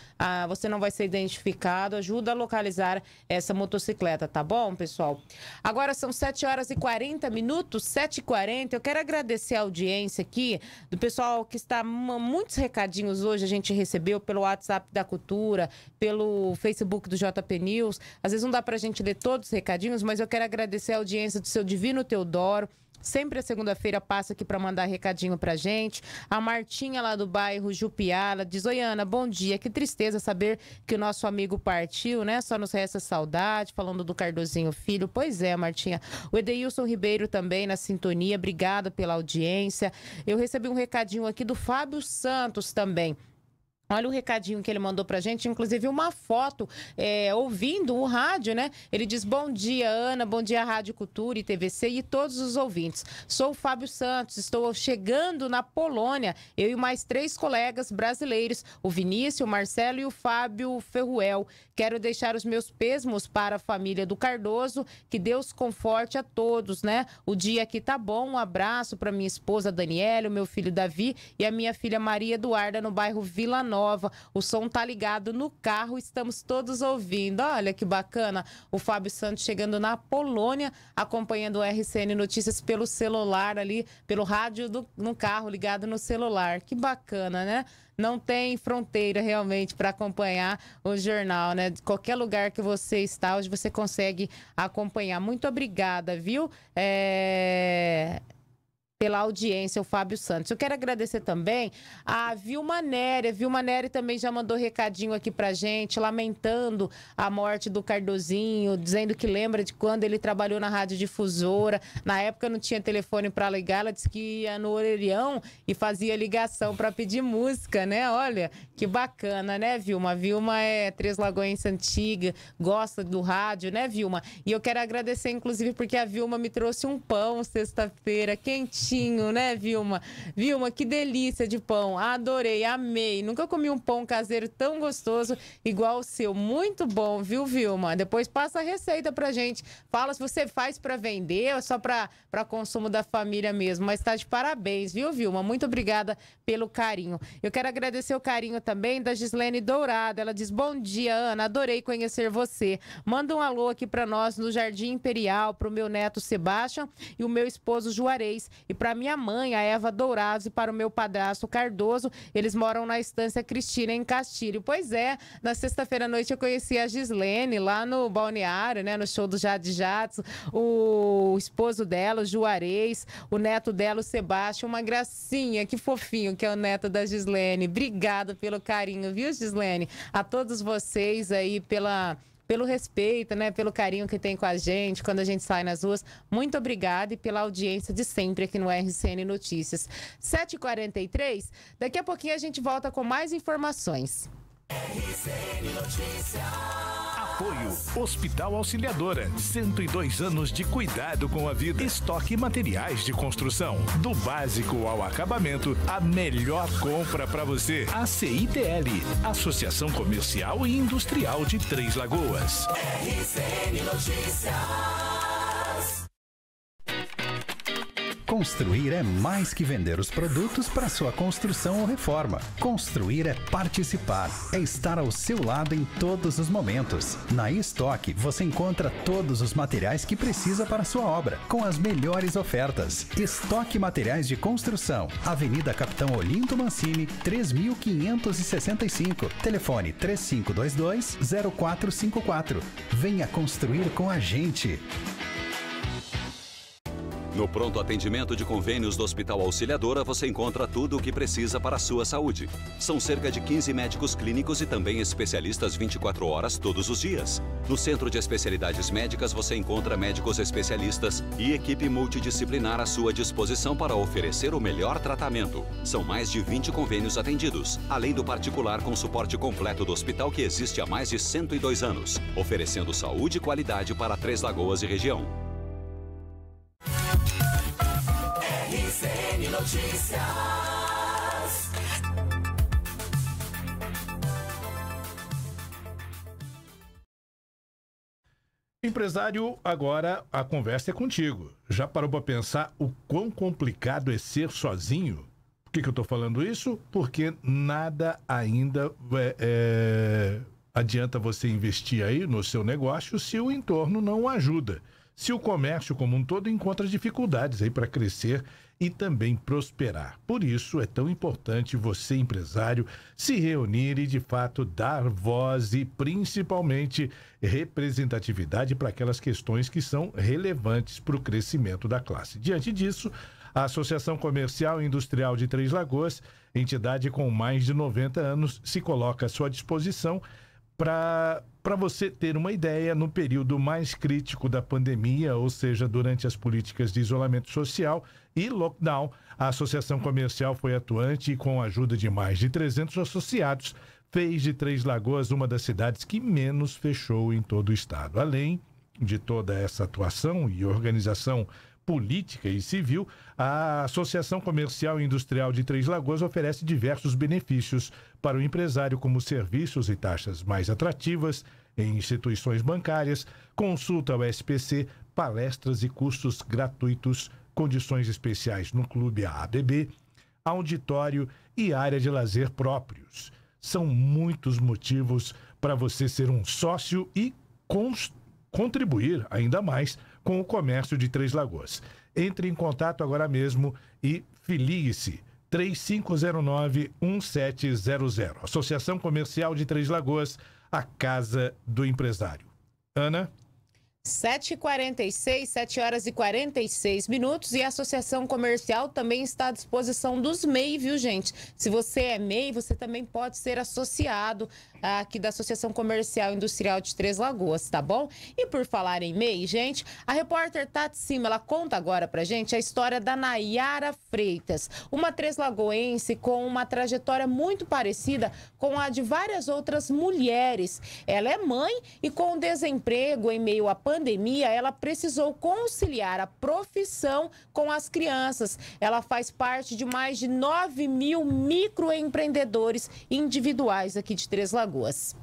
você não vai ser identificado, ajuda a localizar essa motocicleta, tá bom, pessoal? Agora são 7 horas e 40 minutos, 7h40, eu quero agradecer a audiência aqui do pessoal que está, muitos recadinhos hoje a gente recebeu pelo WhatsApp da Cultura, pelo Facebook do JP News, às vezes não dá pra gente ler todos os recadinhos, mas eu quero agradecer a audiência do seu Divino Teodoro. Sempre a segunda-feira passa aqui para mandar recadinho pra gente. A Martinha lá do bairro Jupiara diz: oi, Ana, bom dia. Que tristeza saber que o nosso amigo partiu, né? Só nos resta saudade, falando do Cardozinho Filho. Pois é, Martinha. O Edeilson Ribeiro também na sintonia. Obrigada pela audiência. Eu recebi um recadinho aqui do Fábio Santos também. Olha o recadinho que ele mandou pra gente, inclusive uma foto, ouvindo o rádio, né? Ele diz: bom dia, Ana, bom dia, Rádio Cultura e TVC e todos os ouvintes. Sou o Fábio Santos, estou chegando na Polônia, eu e mais 3 colegas brasileiros, o Vinícius, o Marcelo e o Fábio Ferruel. Quero deixar os meus pêsmos para a família do Cardoso, que Deus conforte a todos, né? O dia aqui tá bom, um abraço pra minha esposa Daniela, o meu filho Davi e a minha filha Maria Eduarda, no bairro Vila Nova. O som tá ligado no carro, estamos todos ouvindo. Olha que bacana, o Fábio Santos chegando na Polônia, acompanhando o RCN Notícias pelo celular ali, pelo rádio no carro, ligado no celular. Que bacana, né? Não tem fronteira realmente para acompanhar o jornal, né? De qualquer lugar que você está, hoje você consegue acompanhar. Muito obrigada, viu? Pela audiência, o Fábio Santos. Eu quero agradecer também a Vilma Nery. A Vilma Nery também já mandou recadinho aqui pra gente, lamentando a morte do Cardozinho, dizendo que lembra de quando ele trabalhou na rádio difusora. Na época não tinha telefone pra ligar, ela disse que ia no orelhão e fazia ligação pra pedir música, né? Olha, que bacana, né, Vilma? A Vilma é Três Lagoense antiga, gosta do rádio, né, Vilma? E eu quero agradecer, inclusive, porque a Vilma me trouxe um pão sexta-feira, quentinho, quentinho, né, Vilma? Vilma, que delícia de pão. Adorei, amei. Nunca comi um pão caseiro tão gostoso igual o seu. Muito bom, viu, Vilma? Depois passa a receita pra gente. Fala se você faz pra vender ou só pra consumo da família mesmo. Mas tá de parabéns, viu, Vilma? Muito obrigada pelo carinho. Eu quero agradecer o carinho também da Gislene Dourado. Ela diz, bom dia, Ana. Adorei conhecer você. Manda um alô aqui pra nós no Jardim Imperial, pro meu neto Sebastião e o meu esposo Juarez, e para minha mãe, a Eva Dourados, e para o meu padrasto Cardoso. Eles moram na Estância Cristina, em Castilho. Pois é, na sexta-feira à noite eu conheci a Gislene lá no balneário, né, no show do Jade Jadson, o esposo dela, o Juarez, o neto dela, o Sebastião, uma gracinha, que fofinho que é o neto da Gislene. Obrigada pelo carinho, viu, Gislene? A todos vocês aí pelo respeito, né? Pelo carinho que tem com a gente, quando a gente sai nas ruas. Muito obrigada, e pela audiência de sempre aqui no RCN Notícias. 7h43, daqui a pouquinho a gente volta com mais informações. RCN Notícias. Apoio Hospital Auxiliadora, 102 anos de cuidado com a vida. Estoque Materiais de Construção, do básico ao acabamento, a melhor compra para você. A CITL, Associação Comercial e Industrial de Três Lagoas. RCN Notícias. Construir é mais que vender os produtos para sua construção ou reforma. Construir é participar, é estar ao seu lado em todos os momentos. Na Estoque você encontra todos os materiais que precisa para sua obra, com as melhores ofertas. Estoque Materiais de Construção, Avenida Capitão Olinto Mancini, 3565, telefone 3522-0454. Venha construir com a gente! No pronto atendimento de convênios do Hospital Auxiliadora, você encontra tudo o que precisa para a sua saúde. São cerca de 15 médicos clínicos e também especialistas 24 horas todos os dias. No Centro de Especialidades Médicas, você encontra médicos especialistas e equipe multidisciplinar à sua disposição para oferecer o melhor tratamento. São mais de 20 convênios atendidos, além do particular com suporte completo do hospital, que existe há mais de 102 anos, oferecendo saúde e qualidade para Três Lagoas e região. RCN Notícias. Empresário, agora a conversa é contigo. Já parou para pensar o quão complicado é ser sozinho? Por que eu estou falando isso? Porque nada ainda adianta você investir aí no seu negócio se o entorno não ajuda. Se o comércio como um todo encontra dificuldades aí para crescer e também prosperar. Por isso é tão importante você, empresário, se reunir e de fato dar voz e principalmente representatividade para aquelas questões que são relevantes para o crescimento da classe. Diante disso, a Associação Comercial e Industrial de Três Lagoas, entidade com mais de 90 anos, se coloca à sua disposição para você ter uma ideia, no período mais crítico da pandemia, ou seja, durante as políticas de isolamento social e lockdown, a Associação Comercial foi atuante e, com a ajuda de mais de 300 associados, fez de Três Lagoas uma das cidades que menos fechou em todo o estado. Além de toda essa atuação e organização política e civil, a Associação Comercial e Industrial de Três Lagoas oferece diversos benefícios para o empresário, como serviços e taxas mais atrativas em instituições bancárias, consulta ao SPC, palestras e cursos gratuitos, condições especiais no Clube AABB, auditório e área de lazer próprios. São muitos motivos para você ser um sócio e contribuir ainda mais com o comércio de Três Lagoas. Entre em contato agora mesmo e filie-se. 3509-1700. Associação Comercial de Três Lagoas, a Casa do Empresário. Ana? 7h46, 7h46, e a Associação Comercial também está à disposição dos MEI, viu, gente? Se você é MEI, você também pode ser associado aqui da Associação Comercial e Industrial de Três Lagoas, tá bom? E por falar em MEI, gente, a repórter Tati Sima, ela conta agora pra gente a história da Nayara Freitas, uma treslagoense com uma trajetória muito parecida com a de várias outras mulheres. Ela é mãe e, com desemprego em meio à pandemia, pandemia, ela precisou conciliar a profissão com as crianças. Ela faz parte de mais de 9 mil microempreendedores individuais aqui de Três Lagoas.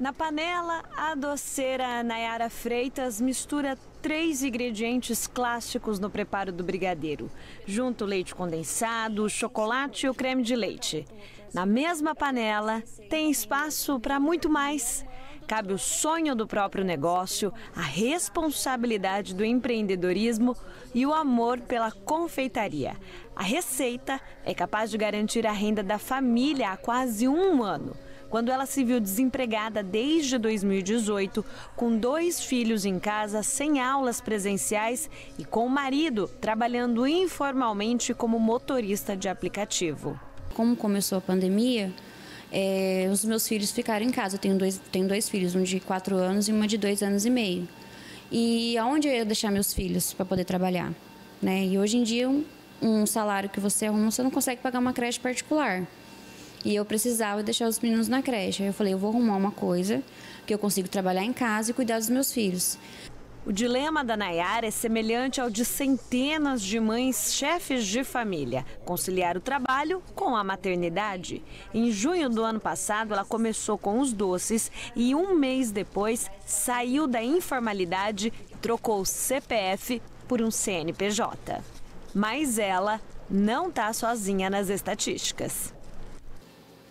Na panela, a doceira Nayara Freitas mistura 3 ingredientes clássicos no preparo do brigadeiro. Junto o leite condensado, o chocolate e o creme de leite. Na mesma panela, tem espaço para muito mais. Cabe o sonho do próprio negócio, a responsabilidade do empreendedorismo e o amor pela confeitaria. A receita é capaz de garantir a renda da família há quase um ano. Quando ela se viu desempregada desde 2018, com 2 filhos em casa, sem aulas presenciais e com o marido trabalhando informalmente como motorista de aplicativo. Como começou a pandemia, os meus filhos ficaram em casa. Eu tenho dois filhos, um de 4 anos e uma de 2 anos e meio. E aonde eu ia deixar meus filhos para poder trabalhar? Né? E hoje em dia, um salário que você arruma, você não consegue pagar uma creche particular. E eu precisava deixar os meninos na creche. Aí eu falei, eu vou arrumar uma coisa que eu consigo trabalhar em casa e cuidar dos meus filhos. O dilema da Nayara é semelhante ao de centenas de mães chefes de família. Conciliar o trabalho com a maternidade. Em junho do ano passado, ela começou com os doces e um mês depois saiu da informalidade e trocou o CPF por um CNPJ. Mas ela não está sozinha nas estatísticas.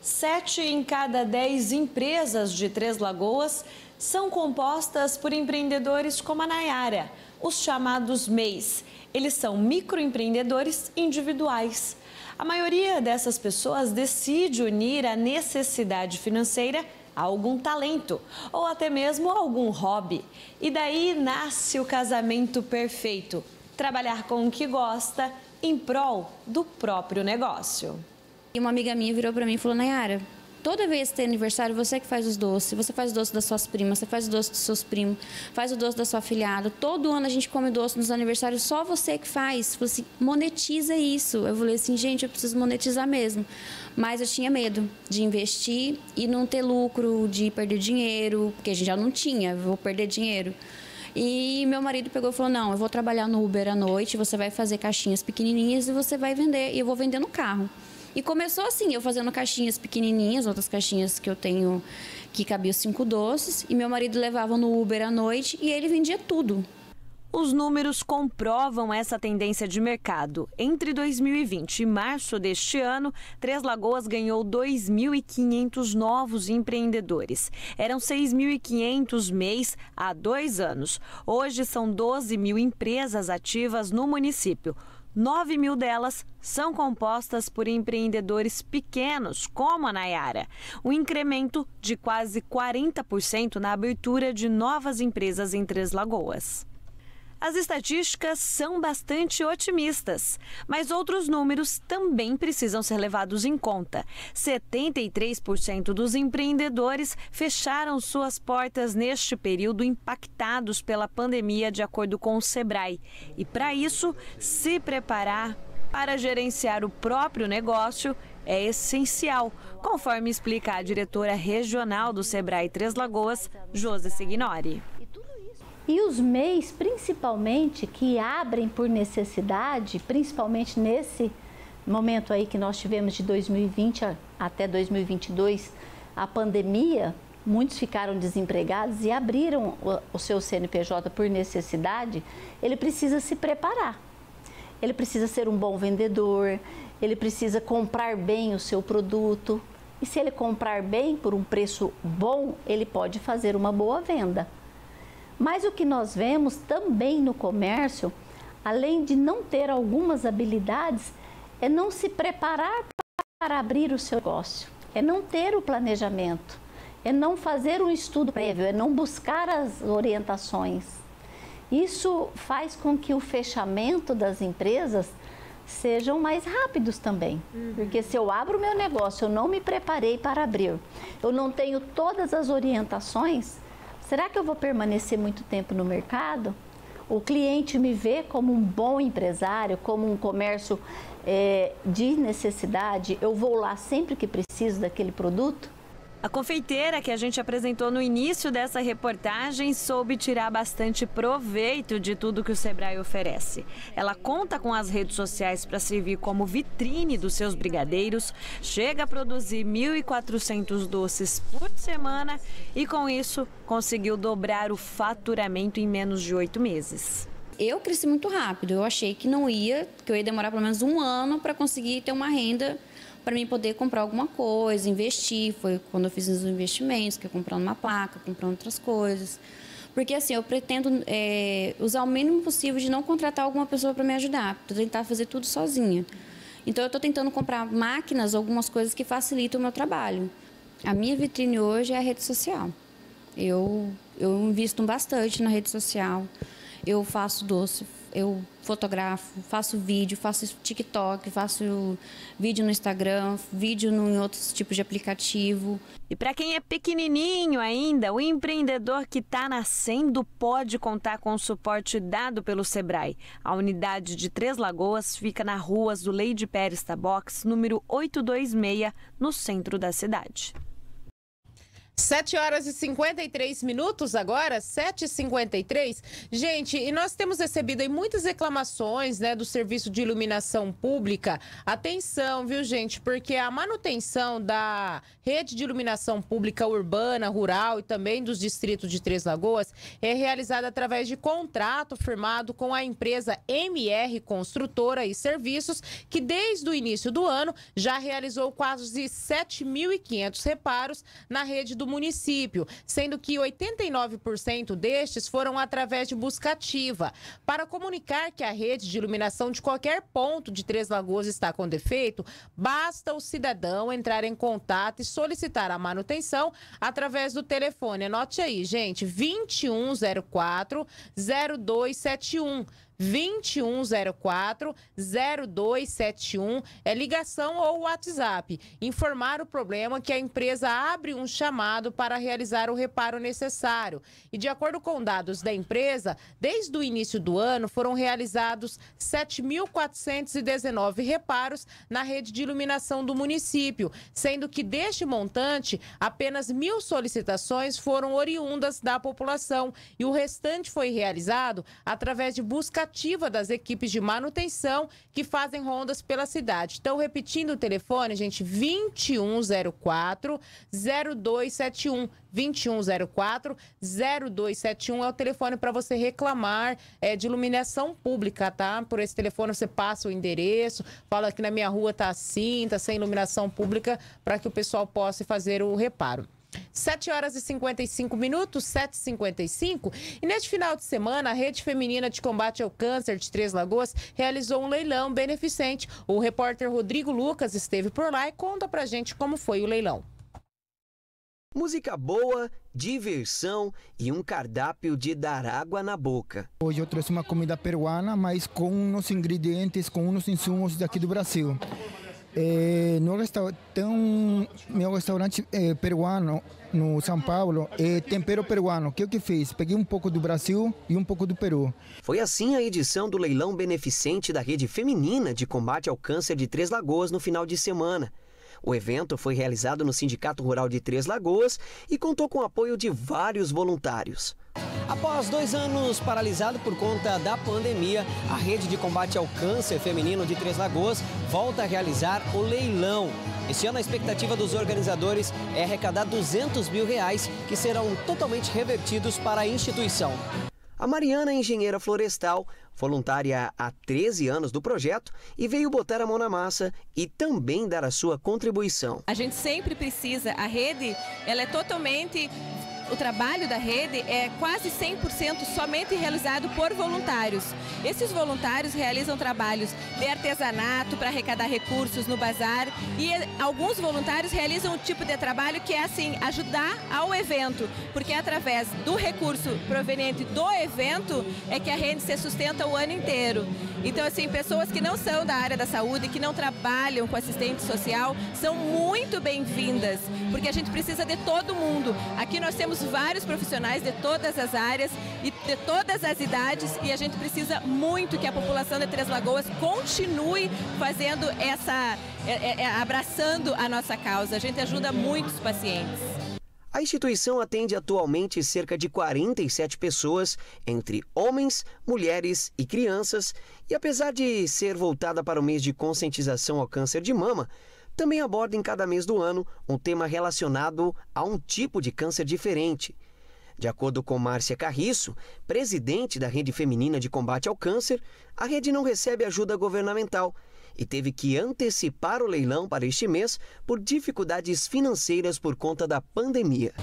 7 em cada 10 empresas de Três Lagoas são compostas por empreendedores como a Nayara, os chamados MEIs. Eles são microempreendedores individuais. A maioria dessas pessoas decide unir a necessidade financeira a algum talento ou até mesmo a algum hobby. E daí nasce o casamento perfeito, trabalhar com o que gosta em prol do próprio negócio. E uma amiga minha virou para mim e falou, Nayara, toda vez que tem aniversário, você que faz os doces, você faz o doce das suas primas, você faz o doce dos seus primos, faz o doce da sua afilhada, todo ano a gente come doce nos aniversários, só você que faz. Falei assim, monetiza isso. Eu falei assim, gente, eu preciso monetizar mesmo. Mas eu tinha medo de investir e não ter lucro, de perder dinheiro, porque a gente já não tinha, vou perder dinheiro. E meu marido pegou e falou, não, eu vou trabalhar no Uber à noite, você vai fazer caixinhas pequenininhas e você vai vender, e eu vou vender no carro. E começou assim, eu fazendo caixinhas pequenininhas, outras caixinhas que eu tenho, que cabia 5 doces, e meu marido levava no Uber à noite e ele vendia tudo. Os números comprovam essa tendência de mercado. Entre 2020 e março deste ano, Três Lagoas ganhou 2.500 novos empreendedores. Eram 6.500 MEIs há 2 anos. Hoje são 12 mil empresas ativas no município. 9 mil delas são compostas por empreendedores pequenos, como a Nayara. Um incremento de quase 40% na abertura de novas empresas em Três Lagoas. As estatísticas são bastante otimistas, mas outros números também precisam ser levados em conta. 73% dos empreendedores fecharam suas portas neste período impactados pela pandemia, de acordo com o Sebrae. E para isso, se preparar para gerenciar o próprio negócio é essencial, conforme explica a diretora regional do Sebrae Três Lagoas, José Signori. E os MEIs, principalmente, que abrem por necessidade, principalmente nesse momento aí que nós tivemos de 2020 até 2022, a pandemia, muitos ficaram desempregados e abriram o seu CNPJ por necessidade, ele precisa se preparar. Ele precisa ser um bom vendedor, ele precisa comprar bem o seu produto. E se ele comprar bem por um preço bom, ele pode fazer uma boa venda. Mas o que nós vemos também no comércio, além de não ter algumas habilidades, é não se preparar para abrir o seu negócio, é não ter o planejamento, é não fazer um estudo prévio, é não buscar as orientações. Isso faz com que o fechamento das empresas sejam mais rápidos também. Porque se eu abro o meu negócio, eu não me preparei para abrir, eu não tenho todas as orientações, será que eu vou permanecer muito tempo no mercado? O cliente me vê como um bom empresário, como um comércio de necessidade? Eu vou lá sempre que preciso daquele produto? A confeiteira que a gente apresentou no início dessa reportagem soube tirar bastante proveito de tudo que o Sebrae oferece. Ela conta com as redes sociais para servir como vitrine dos seus brigadeiros, chega a produzir 1.400 doces por semana e com isso conseguiu dobrar o faturamento em menos de 8 meses. Eu cresci muito rápido, eu achei que eu ia demorar pelo menos um ano para conseguir ter uma renda para mim poder comprar alguma coisa, investir. Foi quando eu fiz os investimentos, que eu comprando uma placa, comprando outras coisas. Porque assim, eu pretendo usar o mínimo possível de não contratar alguma pessoa para me ajudar, para tentar fazer tudo sozinha. Então eu estou tentando comprar máquinas, algumas coisas que facilitam o meu trabalho. A minha vitrine hoje é a rede social. Eu invisto bastante na rede social, eu faço doce, eu fotografo, faço vídeo, faço TikTok, faço vídeo no Instagram, vídeo em outros tipos de aplicativo. E para quem é pequenininho ainda, o empreendedor que está nascendo pode contar com o suporte dado pelo Sebrae. A unidade de Três Lagoas fica na rua Zulei de Pérez Tabox, número 826, no centro da cidade. 7h53 agora, 7h53. Gente, e nós temos recebido aí muitas reclamações, né, do serviço de iluminação pública. Atenção, viu, gente, porque a manutenção da rede de iluminação pública urbana, rural e também dos distritos de Três Lagoas é realizada através de contrato firmado com a empresa MR Construtora e Serviços, que desde o início do ano já realizou quase 7.500 reparos na rede do município, sendo que 89% destes foram através de busca ativa. Para comunicar que a rede de iluminação de qualquer ponto de Três Lagoas está com defeito, basta o cidadão entrar em contato e solicitar a manutenção através do telefone. Anote aí, gente, 2104-0271. 2104-0271 é ligação ou WhatsApp. Informar o problema que a empresa abre um chamado para realizar o reparo necessário. E de acordo com dados da empresa, desde o início do ano foram realizados 7.419 reparos na rede de iluminação do município, sendo que deste montante, apenas 1.000 solicitações foram oriundas da população e o restante foi realizado através de busca ativa das equipes de manutenção que fazem rondas pela cidade. Então, repetindo o telefone, gente, 2104-0271. 2104-0271 é o telefone para você reclamar de iluminação pública, tá? Por esse telefone você passa o endereço, fala que na minha rua tá assim, tá sem iluminação pública, para que o pessoal possa fazer o reparo. 7h55, 7h55. E neste final de semana, a Rede Feminina de Combate ao Câncer de Três Lagoas realizou um leilão beneficente. O repórter Rodrigo Lucas esteve por lá e conta pra gente como foi o leilão. Música boa, diversão e um cardápio de dar água na boca. Hoje eu trouxe uma comida peruana, mas com uns ingredientes, com uns insumos daqui do Brasil. Meu restaurante peruano no São Paulo é tempero peruano. O que fiz? Peguei um pouco do Brasil e um pouco do Peru. Foi assim a edição do leilão beneficente da Rede Feminina de Combate ao Câncer de Três Lagoas no final de semana. O evento foi realizado no Sindicato Rural de Três Lagoas e contou com o apoio de vários voluntários. Após 2 anos paralisado por conta da pandemia, a Rede de Combate ao Câncer Feminino de Três Lagoas volta a realizar o leilão. Este ano a expectativa dos organizadores é arrecadar R$200 mil, que serão totalmente revertidos para a instituição. A Mariana é engenheira florestal, voluntária há 13 anos do projeto, e veio botar a mão na massa e também dar a sua contribuição. A gente sempre precisa, a rede, ela é totalmente... O trabalho da rede é quase 100% somente realizado por voluntários. Esses voluntários realizam trabalhos de artesanato para arrecadar recursos no bazar e alguns voluntários realizam um tipo de trabalho que é assim, ajudar ao evento, porque através do recurso proveniente do evento é que a rede se sustenta o ano inteiro. Então, assim, pessoas que não são da área da saúde, que não trabalham com assistente social, são muito bem-vindas, porque a gente precisa de todo mundo. Aqui nós temos vários profissionais de todas as áreas e de todas as idades e a gente precisa muito que a população de Três Lagoas continue abraçando a nossa causa. A gente ajuda muitos pacientes. A instituição atende atualmente cerca de 47 pessoas, entre homens, mulheres e crianças, e apesar de ser voltada para o mês de conscientização ao câncer de mama, também aborda em cada mês do ano um tema relacionado a um tipo de câncer diferente. De acordo com Márcia Carriço, presidente da Rede Feminina de Combate ao Câncer, a rede não recebe ajuda governamental e teve que antecipar o leilão para este mês por dificuldades financeiras por conta da pandemia.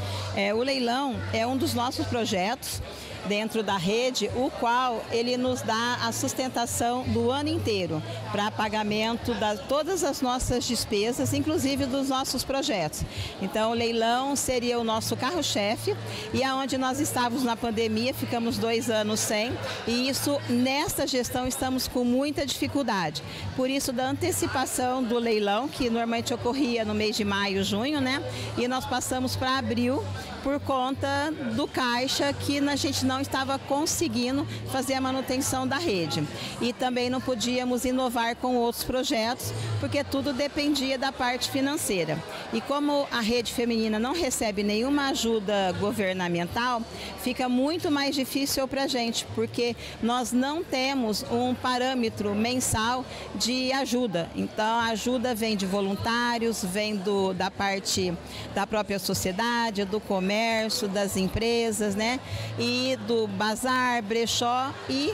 O leilão é um dos nossos projetos dentro da rede, o qual ele nos dá a sustentação do ano inteiro para pagamento de todas as nossas despesas, inclusive dos nossos projetos. Então, o leilão seria o nosso carro-chefe e aonde nós estávamos na pandemia, ficamos 2 anos sem, e isso, nesta gestão, estamos com muita dificuldade. Por isso, da antecipação do leilão, que normalmente ocorria no mês de maio, junho, né? E nós passamos para abril por conta do caixa, que a gente não estava conseguindo fazer a manutenção da rede. E também não podíamos inovar com outros projetos, porque tudo dependia da parte financeira. E como a rede feminina não recebe nenhuma ajuda governamental, fica muito mais difícil para a gente, porque nós não temos um parâmetro mensal de ajuda. Então, a ajuda vem de voluntários, vem da parte da própria sociedade, do comércio, das empresas, né? E do bazar, brechó, e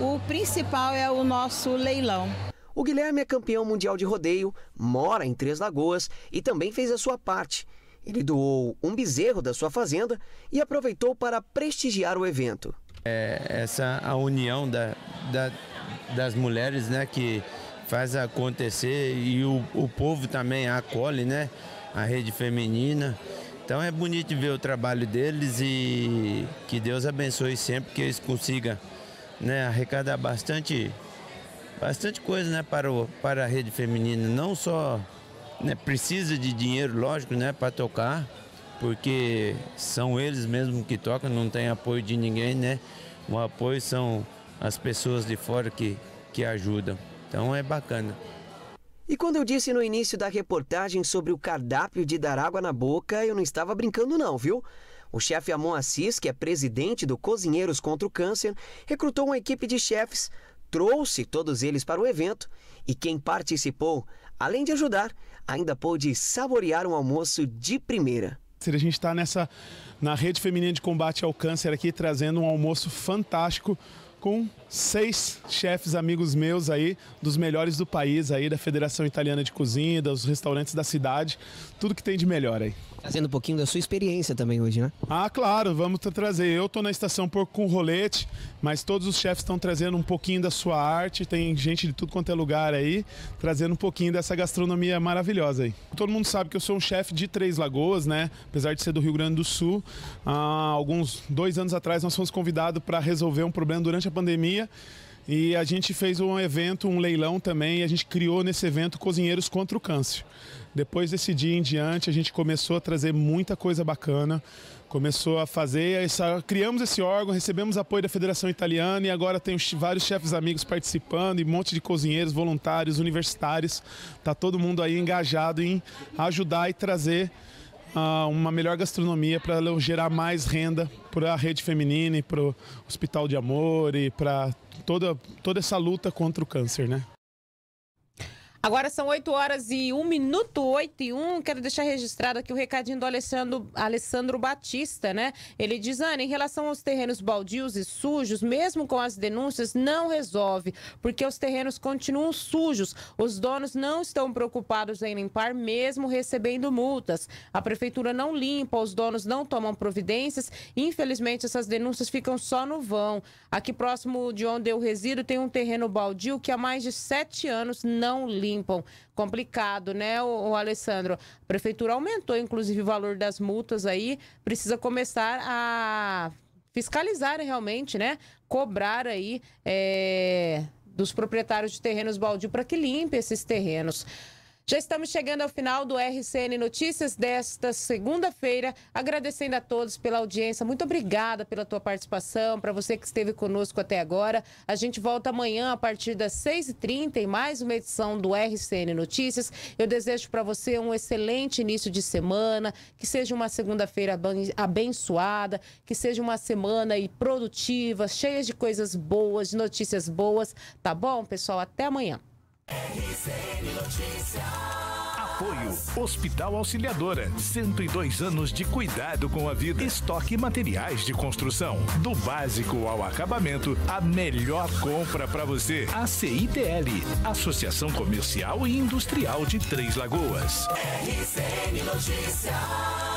o principal é o nosso leilão. O Guilherme é campeão mundial de rodeio, mora em Três Lagoas e também fez a sua parte. Ele doou um bezerro da sua fazenda e aproveitou para prestigiar o evento. Essa a união das mulheres, né, que faz acontecer, e o povo também acolhe, né, a rede feminina. Então é bonito ver o trabalho deles e que Deus abençoe sempre, que eles consigam, né, arrecadar bastante coisa, né, para a rede feminina. Não só, né, precisa de dinheiro, lógico, né, para tocar, porque são eles mesmos que tocam, não tem apoio de ninguém, né? O apoio são as pessoas de fora que ajudam. Então é bacana. E quando eu disse no início da reportagem sobre o cardápio de dar água na boca, eu não estava brincando não, viu? O chefe Amon Assis, que é presidente do Cozinheiros contra o Câncer, recrutou uma equipe de chefes, trouxe todos eles para o evento e quem participou, além de ajudar, ainda pôde saborear um almoço de primeira. A gente está na Rede Feminina de Combate ao Câncer aqui, trazendo um almoço fantástico, com 6 chefes amigos meus aí, dos melhores do país aí, da Federação Italiana de Cozinha, dos restaurantes da cidade, tudo que tem de melhor aí. Trazendo um pouquinho da sua experiência também hoje, né? Ah, claro, vamos trazer. Eu estou na estação Porco com Rolete, mas todos os chefes estão trazendo um pouquinho da sua arte, tem gente de tudo quanto é lugar aí, trazendo um pouquinho dessa gastronomia maravilhosa aí. Todo mundo sabe que eu sou um chefe de Três Lagoas, né? Apesar de ser do Rio Grande do Sul, há alguns 2 anos atrás nós fomos convidados para resolver um problema durante a pandemia, e a gente fez um evento, um leilão também, e a gente criou nesse evento Cozinheiros contra o Câncer. Depois desse dia em diante, a gente começou a trazer muita coisa bacana, começou a fazer, criamos esse órgão, recebemos apoio da Federação Italiana, e agora tem vários chefes amigos participando, e um monte de cozinheiros, voluntários, universitários. Está todo mundo aí engajado em ajudar e trazer uma melhor gastronomia para gerar mais renda para a rede feminina e para o Hospital de Amor e para toda essa luta contra o câncer, né? Agora são 8h01, 8h01. Quero deixar registrado aqui o recadinho do Alessandro Batista, né? Ele diz, Ana, em relação aos terrenos baldios e sujos, mesmo com as denúncias, não resolve, porque os terrenos continuam sujos. Os donos não estão preocupados em limpar, mesmo recebendo multas. A prefeitura não limpa, os donos não tomam providências. Infelizmente, essas denúncias ficam só no vão. Aqui próximo de onde eu resido, tem um terreno baldio que há mais de 7 anos não limpa. Complicado, né, o Alessandro? A prefeitura aumentou, inclusive, o valor das multas aí, precisa começar a fiscalizar realmente, né, cobrar aí dos proprietários de terrenos baldio para que limpe esses terrenos. Já estamos chegando ao final do RCN Notícias desta segunda-feira, agradecendo a todos pela audiência. Muito obrigada pela tua participação, para você que esteve conosco até agora. A gente volta amanhã a partir das 6h30 em mais uma edição do RCN Notícias. Eu desejo para você um excelente início de semana, que seja uma segunda-feira abençoada, que seja uma semana aí produtiva, cheia de coisas boas, de notícias boas. Tá bom, pessoal? Até amanhã. RCN Notícias. Apoio Hospital Auxiliadora, 102 anos de cuidado com a vida. Estoque materiais de construção, do básico ao acabamento, a melhor compra para você. A CITL, Associação Comercial e Industrial de Três Lagoas. RCN Notícias.